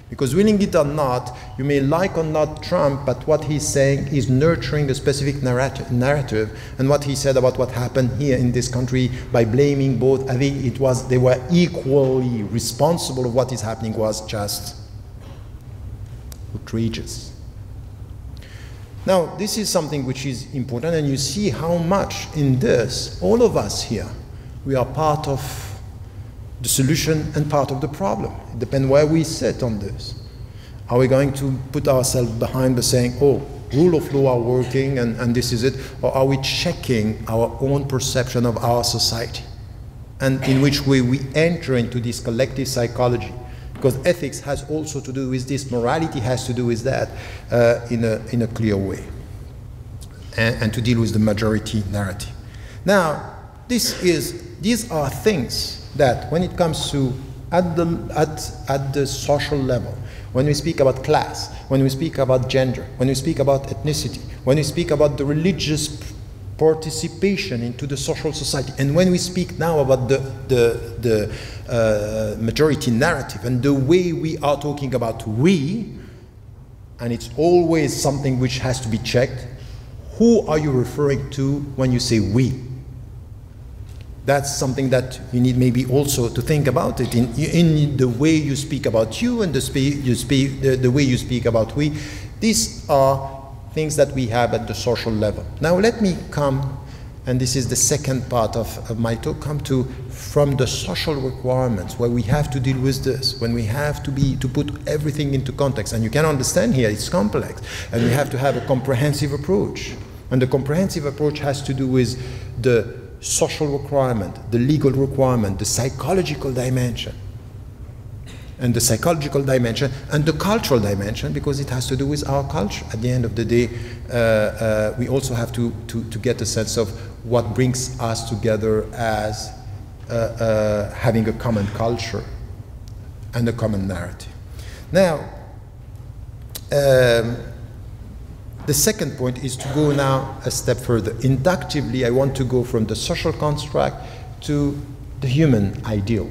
Because willing it or not, you may like or not Trump, but what he's saying is nurturing a specific narrat narrative. And what he said about what happened here in this country by blaming both, I think it was they were equally responsible for what is happening, was just outrageous. Now, this is something which is important, and you see how much in this, all of us here, we are part of the solution and part of the problem. It depends where we sit on this. Are we going to put ourselves behind the saying, oh, rule of law are working and, and this is it, or are we checking our own perception of our society and in which way we enter into this collective psychology? Because ethics has also to do with this, morality has to do with that uh, in, a, in a clear way, and, and to deal with the majority narrative. Now, this is, these are things that when it comes to at the, at, at the social level, when we speak about class, when we speak about gender, when we speak about ethnicity, when we speak about the religious participation into the social society, and when we speak now about the, the, the uh, majority narrative and the way we are talking about we, and it's always something which has to be checked, who are you referring to when you say we? That's something that you need maybe also to think about it in, in the way you speak about you and the, spe you speak, the, the way you speak about we. These are things that we have at the social level. Now let me come, and this is the second part of, of my talk, come to from the social requirements where we have to deal with this, when we have to be to put everything into context. And you can understand here, it's complex, and we have to have a comprehensive approach. And the comprehensive approach has to do with the social requirement, the legal requirement, the psychological dimension, and the psychological dimension, and the cultural dimension, because it has to do with our culture. At the end of the day, uh, uh, we also have to, to, to get a sense of what brings us together as uh, uh, having a common culture and a common narrative. Now, um, the second point is to go now a step further. Inductively, I want to go from the social construct to the human ideal.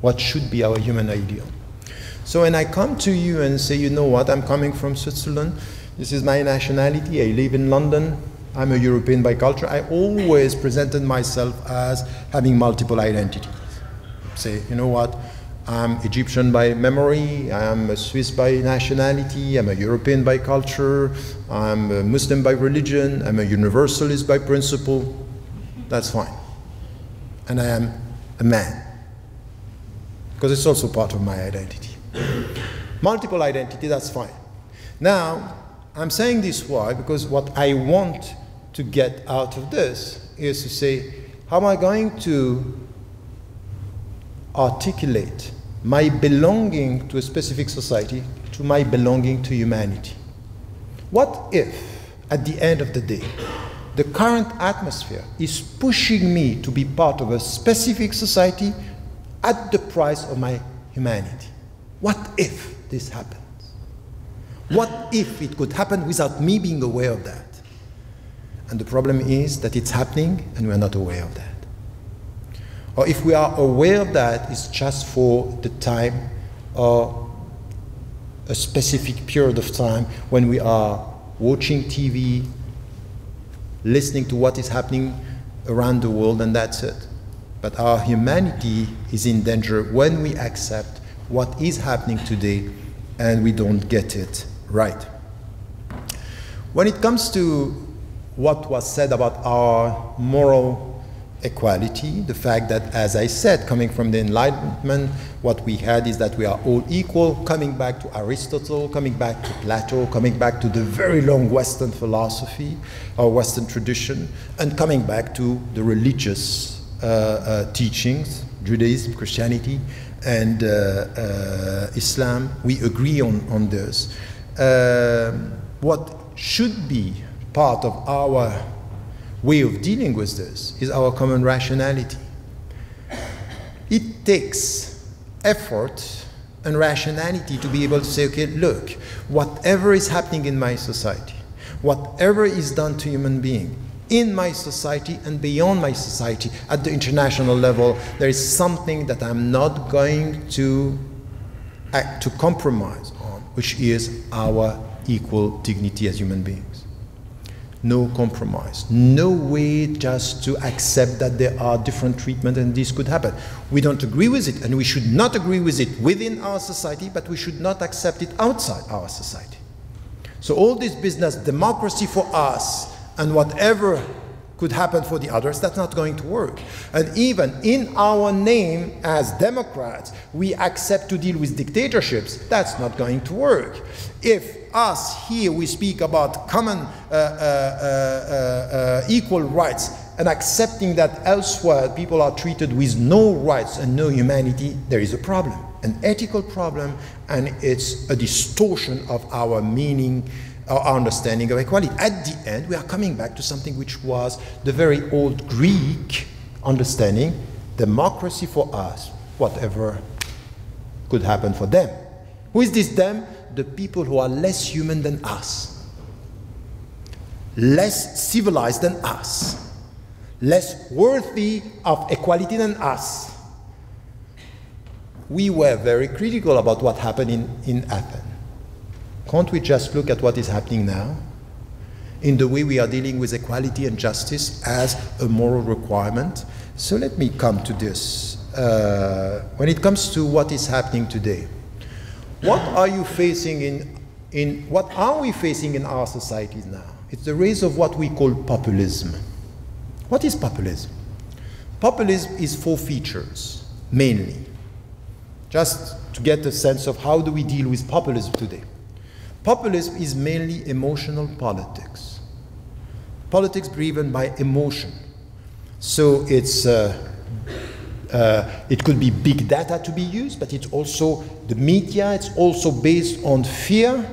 What should be our human ideal? So when I come to you and say, you know what, I'm coming from Switzerland, this is my nationality, I live in London, I'm a European by culture, I always presented myself as having multiple identities. Say, you know what, I'm Egyptian by memory, I'm a Swiss by nationality, I'm a European by culture, I'm a Muslim by religion, I'm a universalist by principle. That's fine. And I am a man, because it's also part of my identity. Multiple identity, that's fine. Now, I'm saying this why, because what I want to get out of this is to say, how am I going to articulate my belonging to a specific society to my belonging to humanity? What if, at the end of the day, the current atmosphere is pushing me to be part of a specific society at the price of my humanity? What if this happens? What if it could happen without me being aware of that? And the problem is that it's happening and we're not aware of that. Or if we are aware of that, it's just for the time or a specific period of time when we are watching T V, listening to what is happening around the world, and that's it. But our humanity is in danger when we accept what is happening today and we don't get it right. When it comes to what was said about our moral equality, the fact that, as I said, coming from the Enlightenment, what we had is that we are all equal, coming back to Aristotle, coming back to Plato, coming back to the very long Western philosophy or Western tradition, and coming back to the religious uh, uh, teachings, Judaism, Christianity, and uh, uh, Islam. We agree on, on this. Um, what should be part of our way of dealing with this is our common rationality. It takes effort and rationality to be able to say, okay, look, whatever is happening in my society, whatever is done to human beings, in my society and beyond my society, at the international level, there is something that I'm not going to act, to compromise on, which is our equal dignity as human beings. No compromise, no way just to accept that there are different treatment and this could happen. We don't agree with it, and we should not agree with it within our society, but we should not accept it outside our society. So all this business, democracy for us, and whatever could happen for the others, that's not going to work. And even in our name as Democrats, we accept to deal with dictatorships. That's not going to work. If us here we speak about common uh, uh, uh, uh, equal rights and accepting that elsewhere people are treated with no rights and no humanity, there is a problem, an ethical problem, and it's a distortion of our meaning, our understanding of equality. At the end, we are coming back to something which was the very old Greek understanding, democracy for us, whatever could happen for them. Who is this them? The people who are less human than us, less civilized than us, less worthy of equality than us. We were very critical about what happened in, in Athens. Can't we just look at what is happening now in the way we are dealing with equality and justice as a moral requirement? So let me come to this. Uh, when it comes to what is happening today, what are you facing in, in, what are we facing in our societies now? It's the rise of what we call populism. What is populism? Populism is four features, mainly. Just to get a sense of how do we deal with populism today. Populism is mainly emotional politics. Politics driven by emotion. So it's, uh, uh, it could be big data to be used, but it's also the media, it's also based on fear,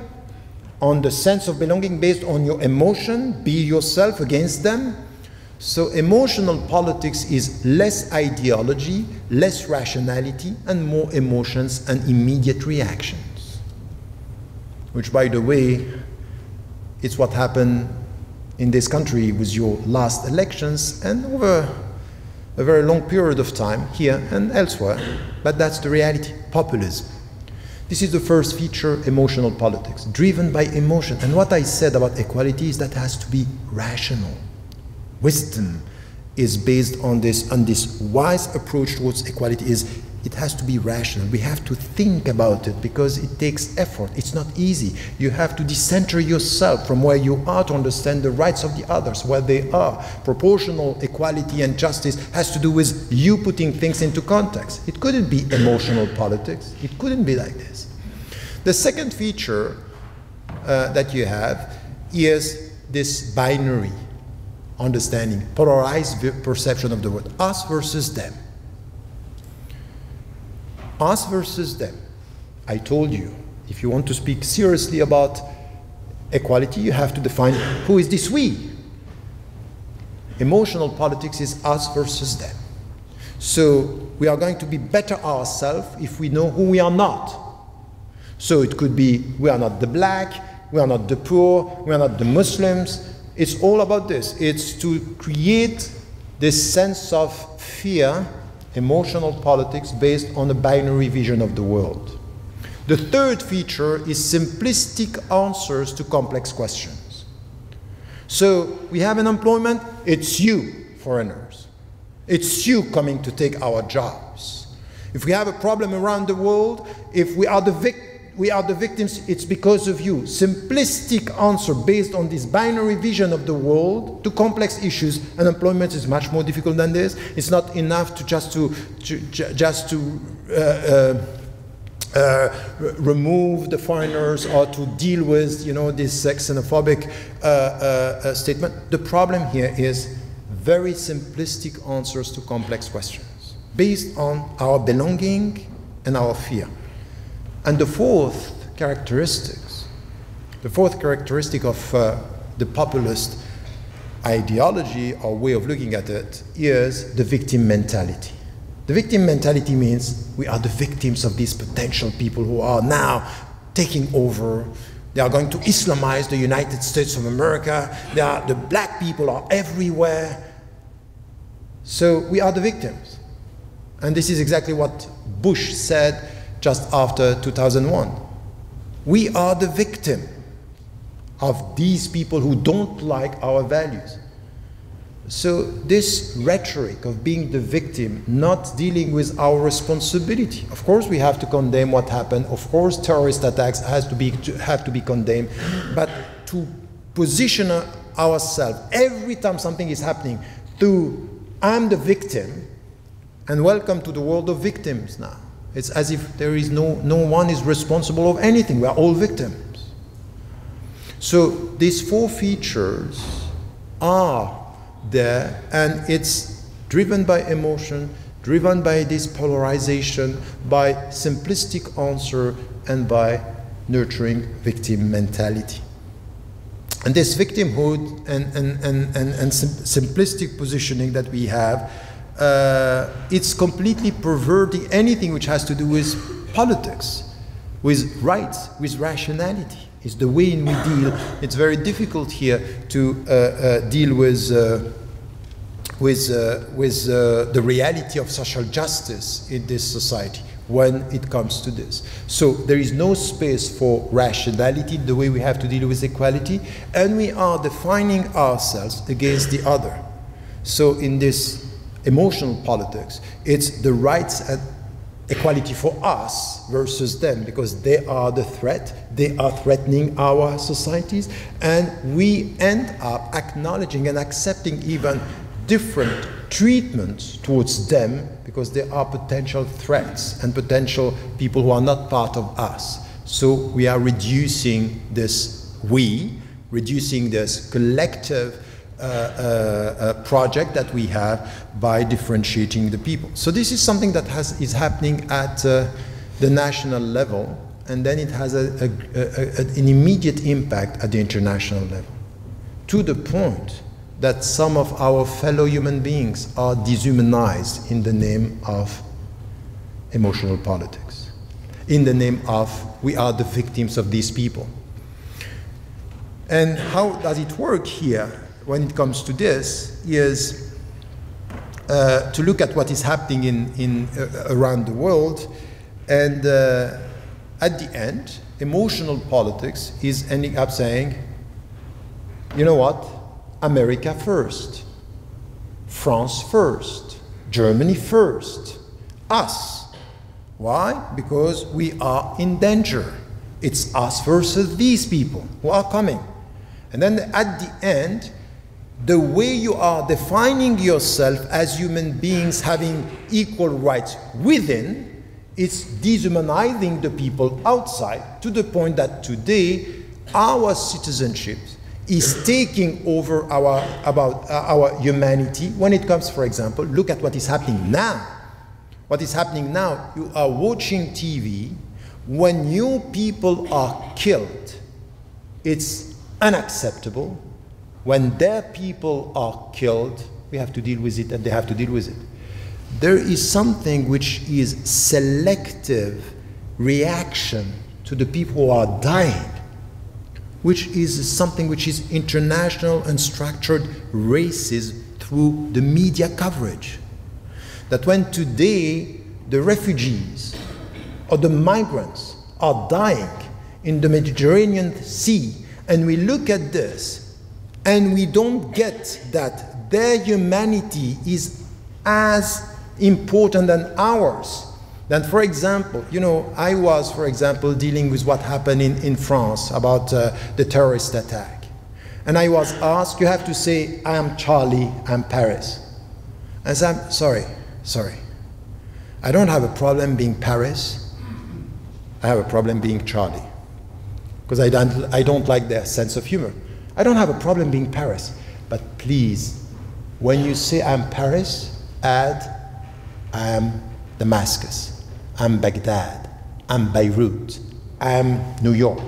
on the sense of belonging, based on your emotion, be yourself against them. So emotional politics is less ideology, less rationality, and more emotions and immediate reaction. Which, by the way, it's what happened in this country with your last elections and over a very long period of time here and elsewhere. But that's the reality, populism. This is the first feature, emotional politics, driven by emotion. And what I said about equality is that has to be rational. Wisdom is based on this, and this wise approach towards equality is it has to be rational. We have to think about it because it takes effort. It's not easy. You have to decenter yourself from where you are to understand the rights of the others, where they are. Proportional equality and justice has to do with you putting things into context. It couldn't be emotional politics. It couldn't be like this. The second feature uh, that you have is this binary understanding, polarized perception of the world, us versus them. Us versus them. I told you, if you want to speak seriously about equality, you have to define who is this we. Emotional politics is us versus them. So we are going to be better ourselves if we know who we are not. So it could be we are not the black, we are not the poor, we are not the Muslims. It's all about this. It's to create this sense of fear, emotional politics based on a binary vision of the world. The third feature is simplistic answers to complex questions. So we have an employment, it's you, foreigners. It's you coming to take our jobs. If we have a problem around the world, if we are the victims, we are the victims, it's because of you. Simplistic answer based on this binary vision of the world to complex issues. Unemployment is much more difficult than this. It's not enough to just to, to just to uh, uh, uh, remove the foreigners or to deal with, you know, this xenophobic uh, uh, statement. The problem here is very simplistic answers to complex questions based on our belonging and our fear. And the fourth characteristics, the fourth characteristic of uh, the populist ideology or way of looking at it is the victim mentality. The victim mentality means we are the victims of these potential people who are now taking over. They are going to Islamize the United States of America. They are, the black people are everywhere. So we are the victims. And this is exactly what Bush said just after two thousand one. We are the victim of these people who don't like our values. So this rhetoric of being the victim, not dealing with our responsibility. Of course we have to condemn what happened. Of course terrorist attacks has to be, have to be condemned. But to position ourselves every time something is happening through I'm the victim, and welcome to the world of victims now. It's as if there is no, no one is responsible of anything. We are all victims. So these four features are there, and it's driven by emotion, driven by this polarization, by simplistic answer, and by nurturing victim mentality. And this victimhood and, and, and, and, and sim simplistic positioning that we have, Uh, it's completely perverting anything which has to do with politics, with rights, with rationality. It's the way in we deal. It's very difficult here to uh, uh, deal with, uh, with, uh, with uh, the reality of social justice in this society when it comes to this. So there is no space for rationality, the way we have to deal with equality, and we are defining ourselves against the other. So in this emotional politics, it's the rights and equality for us versus them, because they are the threat, they are threatening our societies, and we end up acknowledging and accepting even different treatments towards them, because they are potential threats and potential people who are not part of us. So we are reducing this we, reducing this collective Uh, uh, uh, project that we have by differentiating the people. So this is something that has, is happening at uh, the national level, and then it has a, a, a, a, an immediate impact at the international level, to the point that some of our fellow human beings are dehumanized in the name of emotional politics, in the name of we are the victims of these people. And how does it work here? When it comes to this, is uh, to look at what is happening in, in, uh, around the world, and uh, at the end, emotional politics is ending up saying, you know what, America first, France first, Germany first, us, Why? Because we are in danger. It's us versus these people who are coming. And then at the end, the way you are defining yourself as human beings having equal rights within, it's dehumanizing the people outside to the point that today our citizenship is taking over our, about, uh, our humanity when it comes, for example, look at what is happening now. What is happening now, you are watching T V, when new people are killed, it's unacceptable. When their people are killed, we have to deal with it and they have to deal with it. There is something which is selective reaction to the people who are dying, which is something which is international and structured racism through the media coverage. That when today the refugees or the migrants are dying in the Mediterranean Sea, and we look at this, and we don't get that their humanity is as important than ours. Then, for example, you know, I was, for example, dealing with what happened in, in France about uh, the terrorist attack. And I was asked, you have to say, I am Charlie, I'm Paris. I said, sorry, sorry. I don't have a problem being Paris. I have a problem being Charlie. Because I don't, I don't like their sense of humor. I don't have a problem being Paris, but please, when you say I'm Paris, add I'm Damascus, I'm Baghdad, I'm Beirut, I'm New York,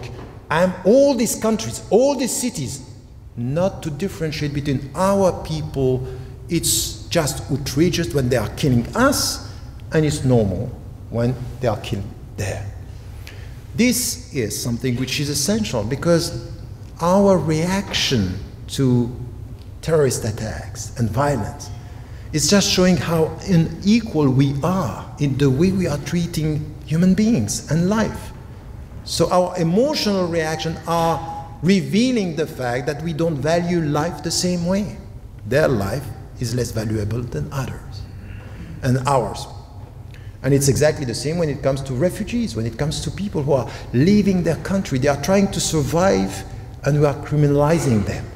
I'm all these countries, all these cities, not to differentiate between our people. It's just outrageous when they are killing us, and it's normal when they are killing there. This is something which is essential, because our reaction to terrorist attacks and violence is just showing how unequal we are in the way we are treating human beings and life. So our emotional reactions are revealing the fact that we don't value life the same way. Their life is less valuable than others and ours. And it's exactly the same when it comes to refugees, when it comes to people who are leaving their country. They are trying to survive, and we are criminalizing them.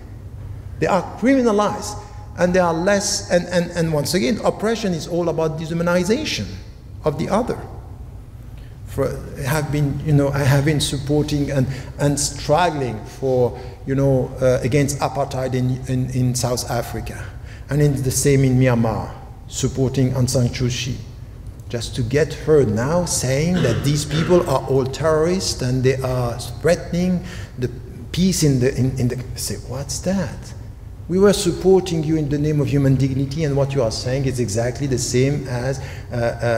They are criminalized, and they are less, and, and, and once again, oppression is all about dehumanization of the other. For, have been, you know, I have been supporting and, and struggling for, you know, uh, against apartheid in, in, in South Africa, and it's the same in Myanmar, supporting Aung San Suu Kyi. Just to get her now saying that these people are all terrorists and they are threatening the peace in the, in, in the, say, what's that? We were supporting you in the name of human dignity, and what you are saying is exactly the same as uh,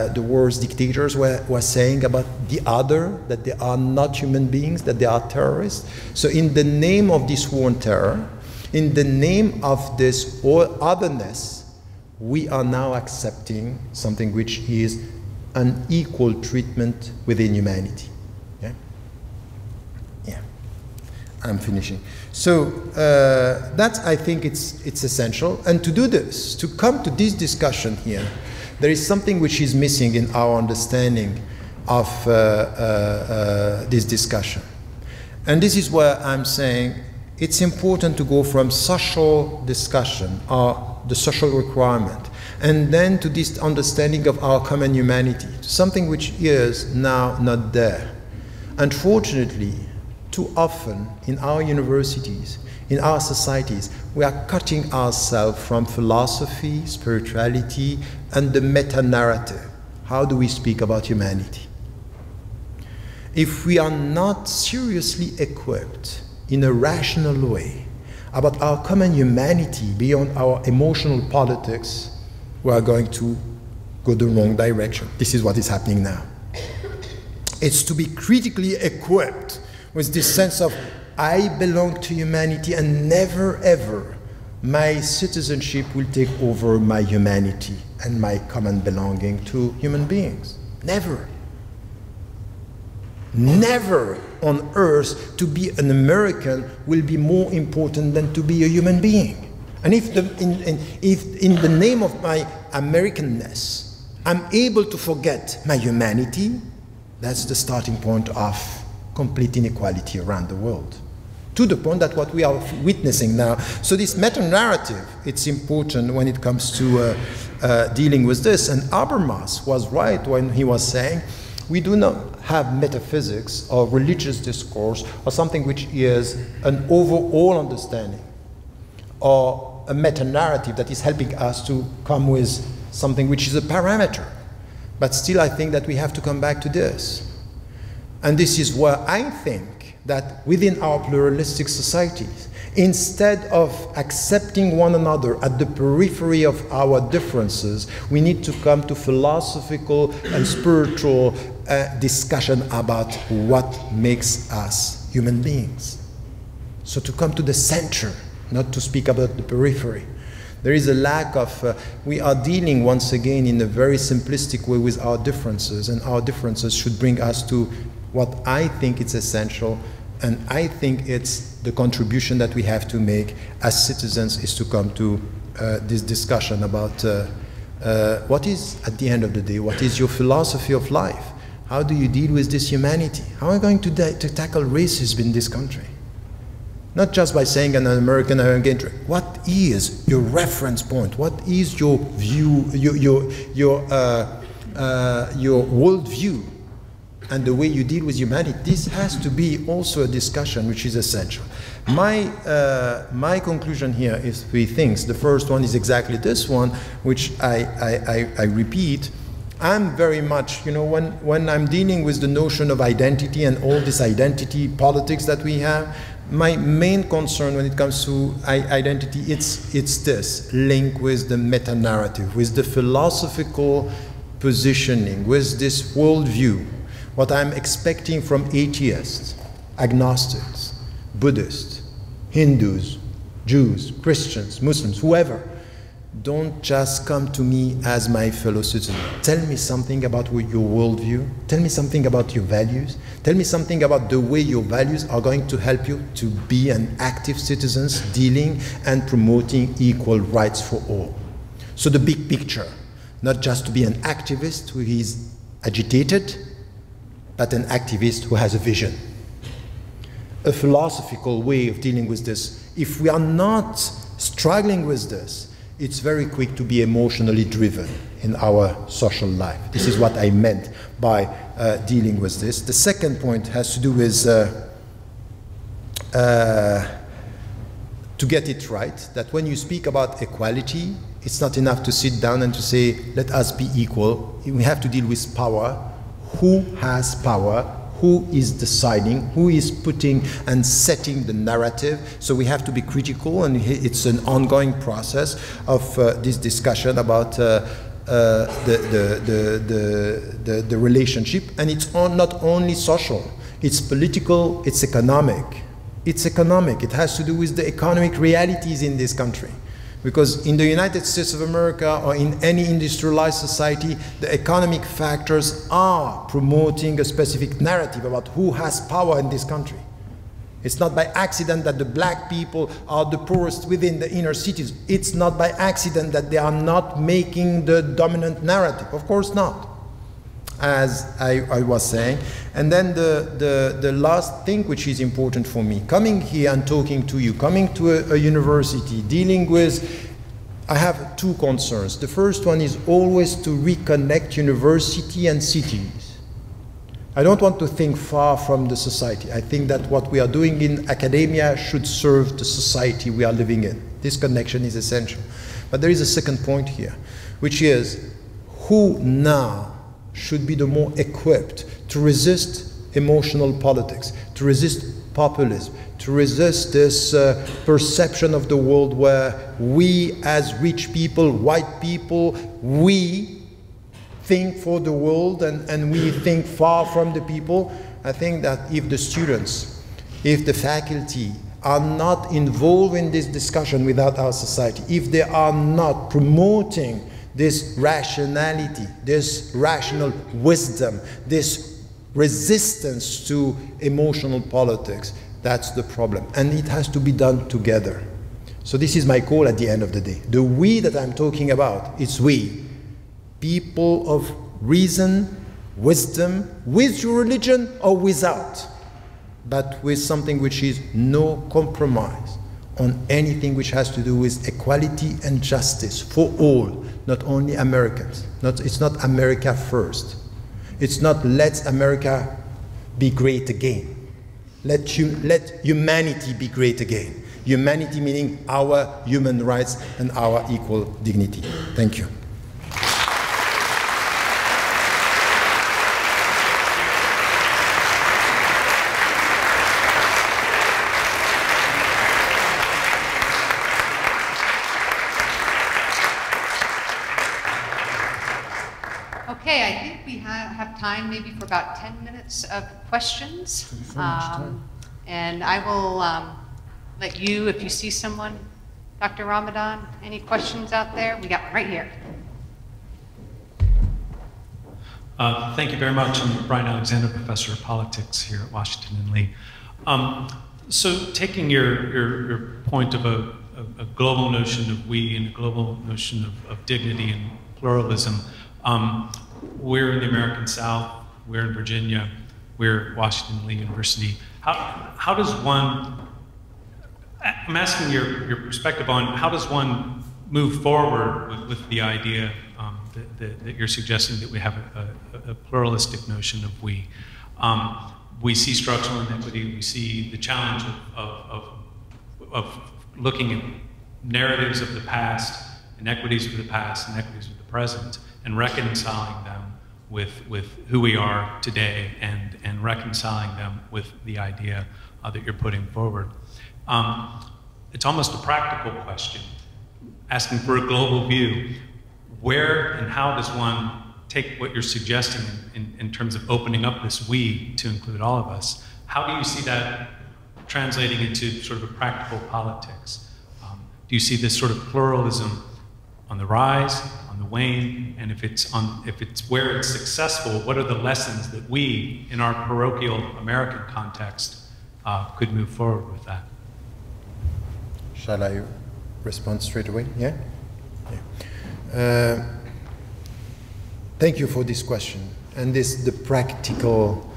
uh, the worst dictators were, were saying about the other, that they are not human beings, that they are terrorists. So in the name of this war on terror, in the name of this otherness, we are now accepting something which is unequal treatment within humanity. I'm finishing. So uh, that, I think, it's, it's essential. And to do this, to come to this discussion here, there is something which is missing in our understanding of uh, uh, uh, this discussion. And this is where I'm saying it's important to go from social discussion, or the social requirement, and then to this understanding of our common humanity, something which is now not there. Unfortunately, too often in our universities, in our societies, we are cutting ourselves from philosophy, spirituality, and the meta-narrative. How do we speak about humanity? If we are not seriously equipped in a rational way about our common humanity beyond our emotional politics, we are going to go the wrong direction. This is what is happening now. It's to be critically equipped with this sense of, I belong to humanity, and never ever my citizenship will take over my humanity and my common belonging to human beings. Never. Never on earth to be an American will be more important than to be a human being. And if, the, in, in, if in the name of my Americanness, I'm able to forget my humanity, that's the starting point of complete inequality around the world, to the point that what we are witnessing now. So this meta-narrative, it's important when it comes to uh, uh, dealing with this. And Habermas was right when he was saying, we do not have metaphysics or religious discourse or something which is an overall understanding or a meta-narrative that is helping us to come with something which is a parameter. But still, I think that we have to come back to this. And this is where I think that within our pluralistic societies, instead of accepting one another at the periphery of our differences, we need to come to philosophical and spiritual uh, discussion about what makes us human beings. So to come to the center, not to speak about the periphery. There is a lack of, uh, we are dealing once again in a very simplistic way with our differences, and our differences should bring us to what I think is essential, and I think it's the contribution that we have to make as citizens is to come to uh, this discussion about uh, uh, what is, at the end of the day, what is your philosophy of life? How do you deal with this humanity? How are you going to, to tackle racism in this country? Not just by saying an American or Hungarian. What is your reference point? What is your view, your your your uh, uh, your world view, and the way you deal with humanity? This has to be also a discussion which is essential. My uh, my conclusion here is three things. The first one is exactly this one, which I I, I, I repeat. I'm very much, you know, when, when I'm dealing with the notion of identity and all this identity politics that we have, my main concern when it comes to identity, it's, it's this link with the meta-narrative, with the philosophical positioning, with this worldview. What I'm expecting from atheists, agnostics, Buddhists, Hindus, Jews, Christians, Muslims, whoever, don't just come to me as my fellow citizen. Tell me something about your worldview. Tell me something about your values. Tell me something about the way your values are going to help you to be an active citizen dealing and promoting equal rights for all. So the big picture, not just to be an activist who is agitated, but an activist who has a vision. A philosophical way of dealing with this. If we are not struggling with this, it's very quick to be emotionally driven in our social life. This is what I meant by uh, dealing with this. The second point has to do with uh, uh, to get it right, that when you speak about equality, it's not enough to sit down and to say, let us be equal. We have to deal with power. Who has power? Who is deciding, who is putting and setting the narrative. So we have to be critical, and it's an ongoing process of uh, this discussion about uh, uh, the, the, the, the, the, the relationship. And it's on, not only social, it's political, it's economic. It's economic, it has to do with the economic realities in this country. Because in the United States of America or in any industrialized society, the economic factors are promoting a specific narrative about who has power in this country. It's not by accident that the black people are the poorest within the inner cities. It's not by accident that they are not making the dominant narrative. Of course not, as I, I was saying. And then the, the, the last thing which is important for me, coming here and talking to you, coming to a, a university, dealing with, I have two concerns. The first one is always to reconnect university and cities. I don't want to think far from the society. I think that what we are doing in academia should serve the society we are living in. This connection is essential. But there is a second point here, which is who now should be the more equipped to resist emotional politics, to resist populism, to resist this uh, perception of the world where we as rich people, white people, we think for the world and, and we think far from the people. I think that if the students, if the faculty are not involved in this discussion without our society, if they are not promoting this rationality, this rational wisdom, this resistance to emotional politics, that's the problem. And it has to be done together. So this is my call at the end of the day. The we that I'm talking about, it's we. people of reason, wisdom, with your religion or without, but with something which is no compromise on anything which has to do with equality and justice for all, not only Americans. Not, it's not America first. It's not let America be great again. Let, you, let humanity be great again. Humanity meaning our human rights and our equal dignity. Thank you. Okay, I think we have, have time maybe for about ten minutes of questions. Um, and I will um, let you, if you see someone, Doctor Ramadan, any questions out there? We got one right here. Uh, thank you very much. I'm Brian Alexander, Professor of Politics here at Washington and Lee. Um, so taking your, your, your point of a, a, a global notion of we and a global notion of, of dignity and pluralism, um, we're in the American South, we're in Virginia, we're at Washington and Lee University. How, how does one, I'm asking your, your perspective on how does one move forward with, with the idea um, that, that, that you're suggesting that we have a, a, a pluralistic notion of we. Um, we see structural inequity, we see the challenge of, of, of, of looking at narratives of the past, inequities of the past, inequities of the present, and reconciling them with, with who we are today and, and reconciling them with the idea uh, that you're putting forward. Um, it's almost a practical question, asking for a global view. Where and how does one take what you're suggesting in, in terms of opening up this we to include all of us? How do you see that translating into sort of a practical politics? Um, do you see this sort of pluralism on the rise, on the wane, and if it's, on, if it's where it's successful, what are the lessons that we, in our parochial American context, uh, could move forward with that? Shall I respond straight away? Yeah? yeah. Uh, thank you for this question and this the practical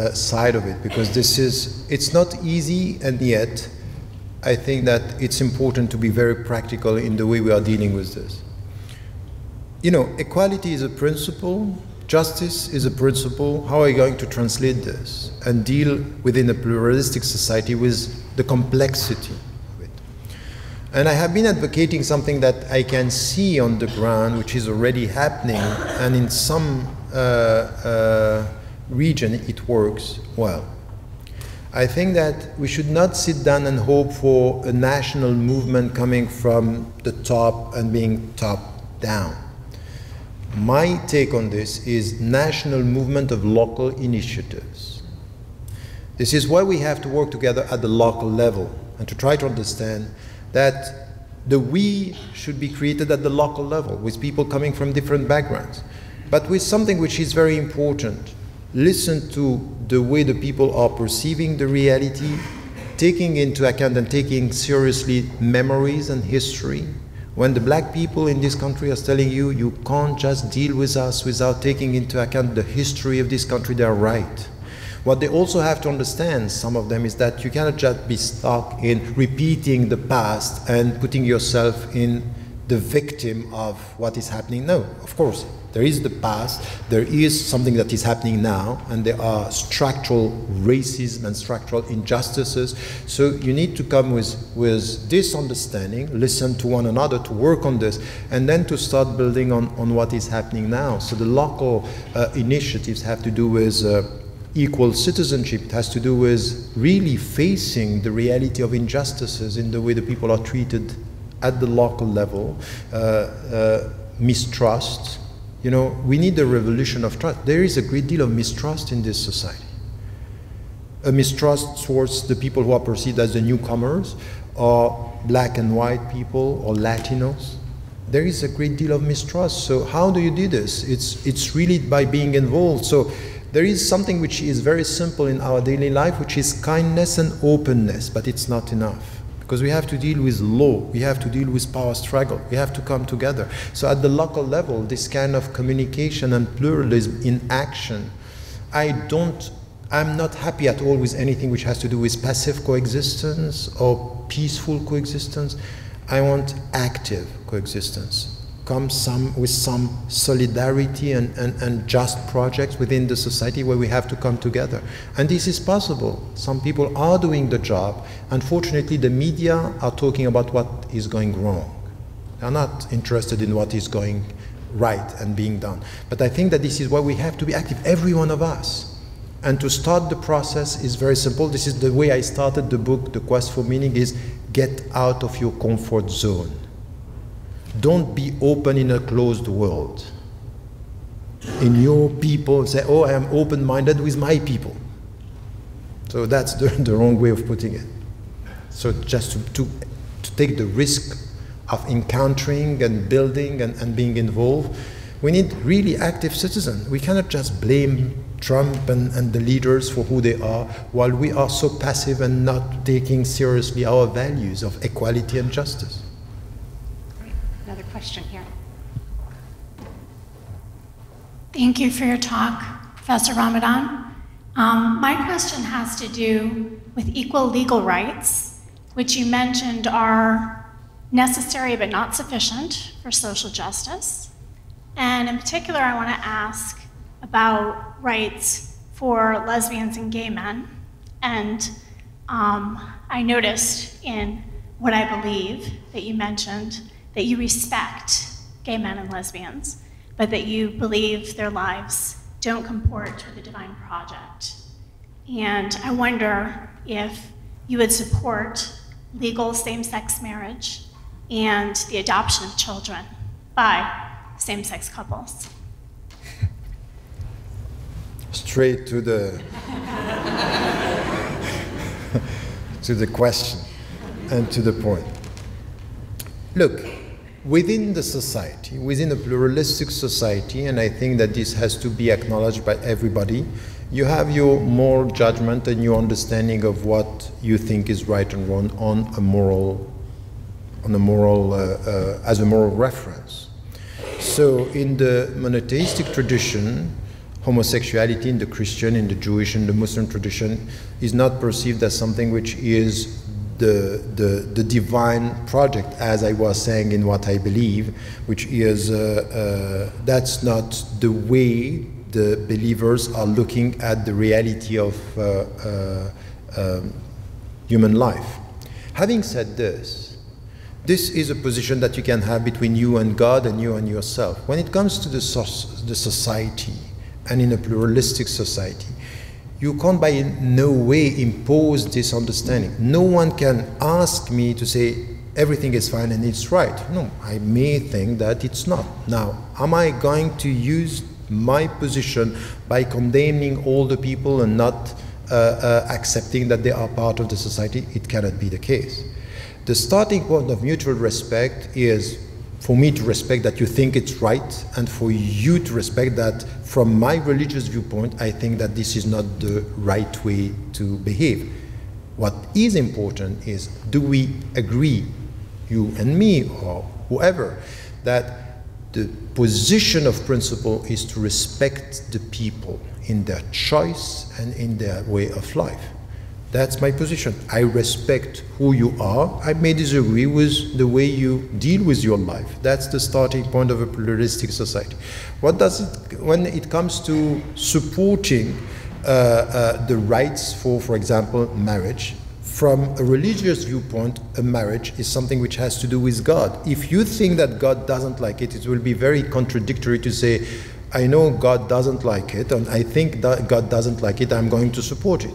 uh, side of it, because this is, it's not easy, and yet I think that it's important to be very practical in the way we are dealing with this. You know, equality is a principle, justice is a principle. How are you going to translate this and deal within a pluralistic society with the complexity? And I have been advocating something that I can see on the ground, which is already happening, and in some uh, uh, region it works well. I think that we should not sit down and hope for a national movement coming from the top and being top down. My take on this is national movement of local initiatives. This is why we have to work together at the local level and to try to understand that the we should be created at the local level with people coming from different backgrounds, but with something which is very important. Listen to the way the people are perceiving the reality, taking into account and taking seriously memories and history. When the black people in this country are telling you, you can't just deal with us without taking into account the history of this country, they are right. What they also have to understand, some of them, is that you cannot just be stuck in repeating the past and putting yourself in the victim of what is happening now. Of course, there is the past, there is something that is happening now, and there are structural racism and structural injustices. So you need to come with, with this understanding, listen to one another, to work on this, and then to start building on, on what is happening now. So the local uh, initiatives have to do with uh, equal citizenship. It has to do with really facing the reality of injustices in the way the people are treated at the local level, uh, uh, mistrust. You know, we need a revolution of trust. There is a great deal of mistrust in this society. A mistrust towards the people who are perceived as the newcomers, or black and white people, or Latinos. There is a great deal of mistrust. So how do you do this? It's, it's really by being involved. So there is something which is very simple in our daily life, which is kindness and openness, but it's not enough. because we have to deal with law, we have to deal with power struggle, we have to come together. So at the local level, this kind of communication and pluralism in action, I don't, I'm not happy at all with anything which has to do with passive coexistence or peaceful coexistence. I want active coexistence. Come some, with some solidarity and, and, and just projects within the society where we have to come together. And this is possible. Some people are doing the job. Unfortunately, the media are talking about what is going wrong. They are not interested in what is going right and being done. But I think that this is why we have to be active, every one of us. And to start the process is very simple. This is the way I started the book, The Quest for Meaning, is get out of your comfort zone. Don't be open in a closed world. In your people, say, oh, I am open-minded with my people. So that's the, the wrong way of putting it. So just to, to, to take the risk of encountering and building and, and being involved, we need really active citizens. We cannot just blame Trump and, and the leaders for who they are, while we are so passive and not taking seriously our values of equality and justice. Another question here. Thank you for your talk, Professor Ramadan. Um, my question has to do with equal legal rights, which you mentioned are necessary but not sufficient for social justice. And in particular, I want to ask about rights for lesbians and gay men. And um, I noticed in what I believe that you mentioned that you respect gay men and lesbians, but that you believe their lives don't comport with the divine project. And I wonder if you would support legal same-sex marriage and the adoption of children by same-sex couples. Straight to the, to the question and to the point. Look, within the society, within a pluralistic society, and I think that this has to be acknowledged by everybody, you have your moral judgment and your understanding of what you think is right and wrong on a moral, on a moral, uh, uh, as a moral reference. So in the monotheistic tradition, homosexuality in the Christian, in the Jewish, in the Muslim tradition is not perceived as something which is The, the, the divine project, as I was saying in what I believe, which is, uh, uh, that's not the way the believers are looking at the reality of uh, uh, um, human life. Having said this, this is a position that you can have between you and God and you and yourself. When it comes to the, so the society, and in a pluralistic society, you can't by no way impose this understanding. No one can ask me to say everything is fine and it's right. No, I may think that it's not. Now, am I going to use my position by condemning all the people and not uh, uh, accepting that they are part of the society? It cannot be the case. The starting point of mutual respect is for me to respect that you think it's right, and for you to respect that from my religious viewpoint, I think that this is not the right way to behave. What is important is, do we agree, you and me or whoever, that the position of principle is to respect the people in their choice and in their way of life? That's my position. I respect who you are. I may disagree with the way you deal with your life. That's the starting point of a pluralistic society. What does it, when it comes to supporting uh, uh, the rights for, for example, marriage, from a religious viewpoint, a marriage is something which has to do with God. If you think that God doesn't like it, it will be very contradictory to say, I know God doesn't like it, and I think that God doesn't like it, I'm going to support it.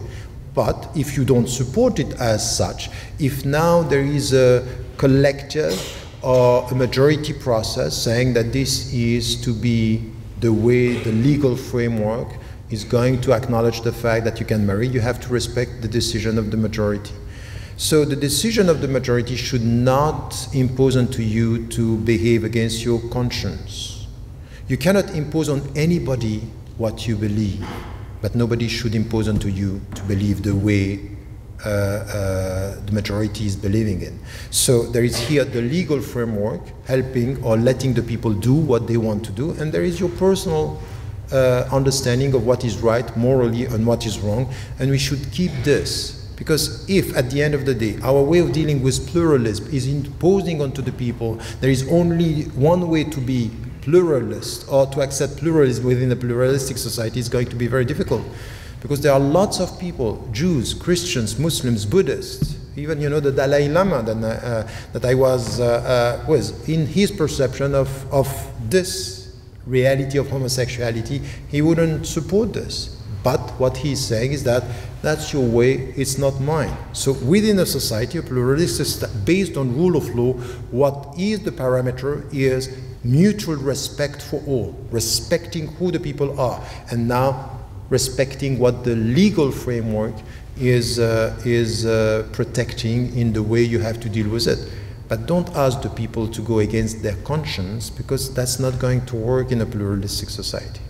But if you don't support it as such, if now there is a collective or a majority process saying that this is to be the way the legal framework is going to acknowledge the fact that you can marry, you have to respect the decision of the majority. So the decision of the majority should not impose onto you to behave against your conscience. You cannot impose on anybody what you believe. But nobody should impose onto you to believe the way uh, uh, the majority is believing in. So there is here the legal framework helping or letting the people do what they want to do, and there is your personal uh, understanding of what is right morally and what is wrong, and we should keep this. Because if, at the end of the day, our way of dealing with pluralism is imposing onto the people, there is only one way to be pluralist or to accept pluralism within a pluralistic society, is going to be very difficult. Because there are lots of people, Jews, Christians, Muslims, Buddhists, even, you know, the Dalai Lama that, uh, that I was uh, uh, with, in his perception of, of this reality of homosexuality, he wouldn't support this. But what he's saying is that that's your way, it's not mine. So within a society, a pluralist system based on rule of law, what is the parameter is mutual respect for all, respecting who the people are, and now respecting what the legal framework is, uh, is uh, protecting in the way you have to deal with it. But don't ask the people to go against their conscience, because that's not going to work in a pluralistic society.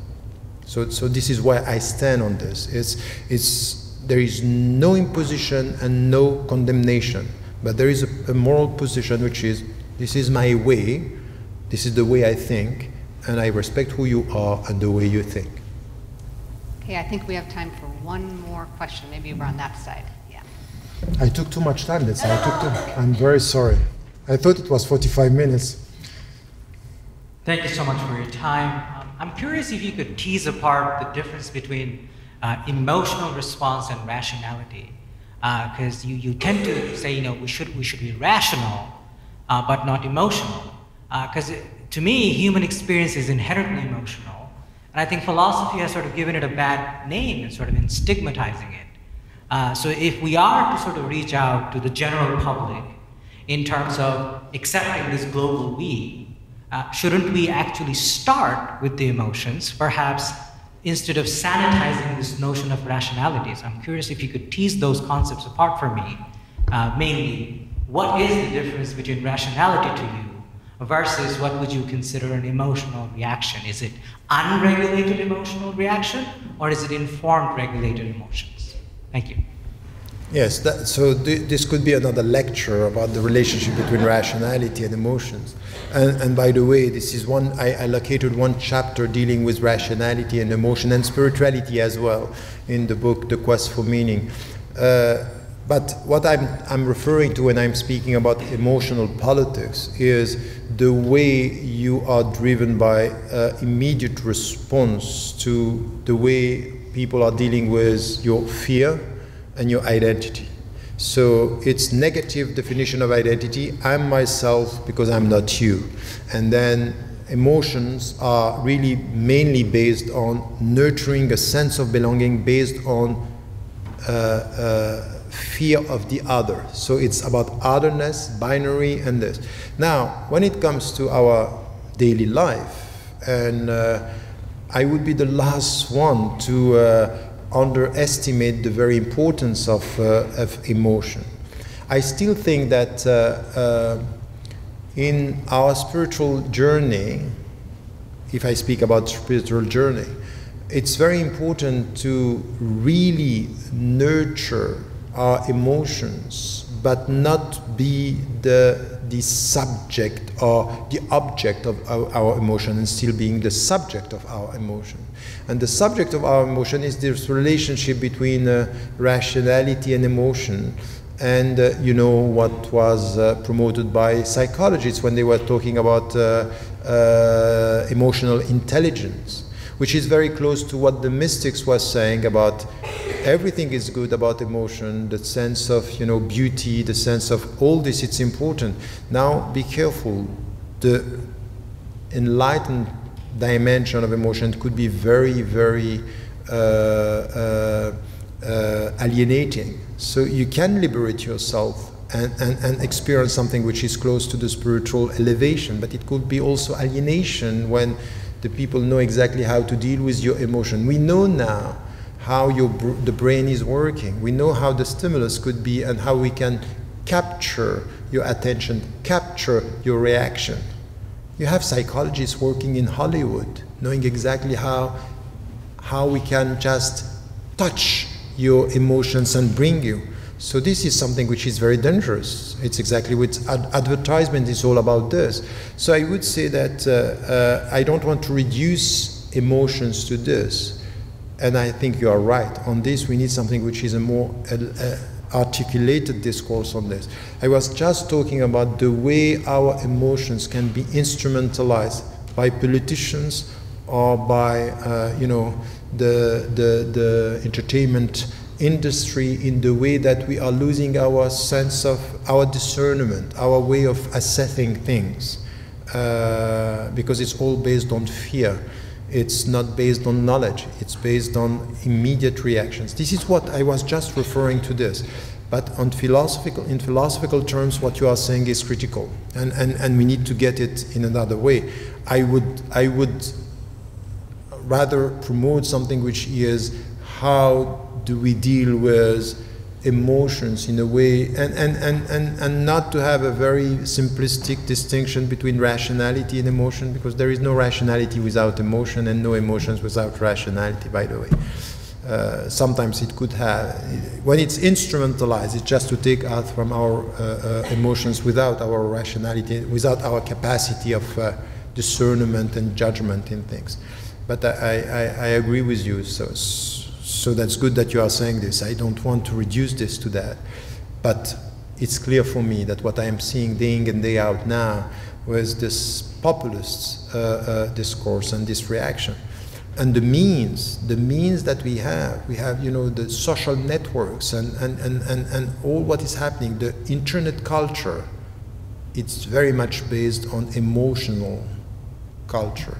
So, so this is why I stand on this. It's, it's, there is no imposition and no condemnation, but there is a, a moral position which is, this is my way, this is the way I think, and I respect who you are and the way you think. Okay, I think we have time for one more question. Maybe we're on that side, yeah. I took too much time, that's, no. I took too, I'm very sorry. I thought it was forty-five minutes. Thank you so much for your time. I'm curious if you could tease apart the difference between uh, emotional response and rationality, because uh, you, you tend to say, you know, we should, we should be rational, uh, but not emotional. Because uh, to me, human experience is inherently emotional, and I think philosophy has sort of given it a bad name and sort of in stigmatizing it. Uh, so if we are to sort of reach out to the general public in terms of accepting this global we, Uh, shouldn't we actually start with the emotions, perhaps, instead of sanitizing this notion of rationality? So I'm curious if you could tease those concepts apart for me. Uh, mainly, what is the difference between rationality to you versus what would you consider an emotional reaction? Is it unregulated emotional reaction, or is it informed regulated emotions? Thank you. Yes, that, so th this could be another lecture about the relationship between rationality and emotions. And, and by the way, this is one, I allocated one chapter dealing with rationality and emotion and spirituality as well in the book, The Quest for Meaning. Uh, but what I'm, I'm referring to when I'm speaking about emotional politics is the way you are driven by uh, immediate response to the way people are dealing with your fear and your identity. So it's negative definition of identity, I'm myself because I'm not you. And then emotions are really mainly based on nurturing a sense of belonging based on uh, uh, fear of the other. So it's about otherness, binary, and this. Now, when it comes to our daily life, and uh, I would be the last one to uh, underestimate the very importance of, uh, of emotion. I still think that uh, uh, in our spiritual journey, if I speak about spiritual journey, it's very important to really nurture our emotions, but not be the, the subject or the object of our, our emotion, and still being the subject of our emotion. And the subject of our emotion is this relationship between uh, rationality and emotion. And uh, you know what was uh, promoted by psychologists when they were talking about uh, uh, emotional intelligence, which is very close to what the mystics were saying about everything is good about emotion, the sense of, you know, beauty, the sense of all this, it's important. Now, be careful, the enlightened dimension of emotion could be very, very uh, uh, uh, alienating. So you can liberate yourself and, and, and experience something which is close to the spiritual elevation, but it could be also alienation when the people know exactly how to deal with your emotion. We know now how your br the brain is working. We know how the stimulus could be and how we can capture your attention, capture your reaction. You have psychologists working in Hollywood, knowing exactly how, how we can just touch your emotions and bring you. So this is something which is very dangerous. It's exactly what ad advertisement is all about this. So I would say that uh, uh, I don't want to reduce emotions to this. And I think you are right. On this, we need something which is a more uh, uh, articulated discourse on this. I was just talking about the way our emotions can be instrumentalized by politicians or by, uh, you know, the, the, the entertainment industry, in the way that we are losing our sense of our discernment, our way of assessing things, uh, because it's all based on fear. It's not based on knowledge. It's based on immediate reactions. This is what I was just referring to this. But on philosophical, in philosophical terms, what you are saying is critical, and, and, and we need to get it in another way. I would, I would rather promote something which is, how do we deal with emotions in a way, and, and, and, and, and not to have a very simplistic distinction between rationality and emotion, because there is no rationality without emotion and no emotions without rationality, by the way. Uh, sometimes it could have, when it's instrumentalized, it's just to take out from our uh, uh, emotions without our rationality, without our capacity of uh, discernment and judgment in things. But I, I, I agree with you. So, so that's good that you are saying this. I don't want to reduce this to that. But it's clear for me that what I am seeing day in and day out now was this populist uh, uh, discourse and this reaction. And the means, the means that we have, we have, you know, the social networks and, and, and, and, and all what is happening, the internet culture, it's very much based on emotional culture.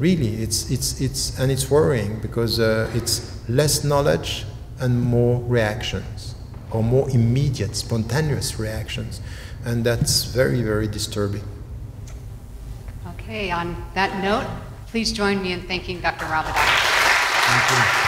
Really, it's, it's, it's, and it's worrying, because uh, it's less knowledge and more reactions, or more immediate, spontaneous reactions. And that's very, very disturbing. Okay, on that note, please join me in thanking Doctor Ramadan. Thank you.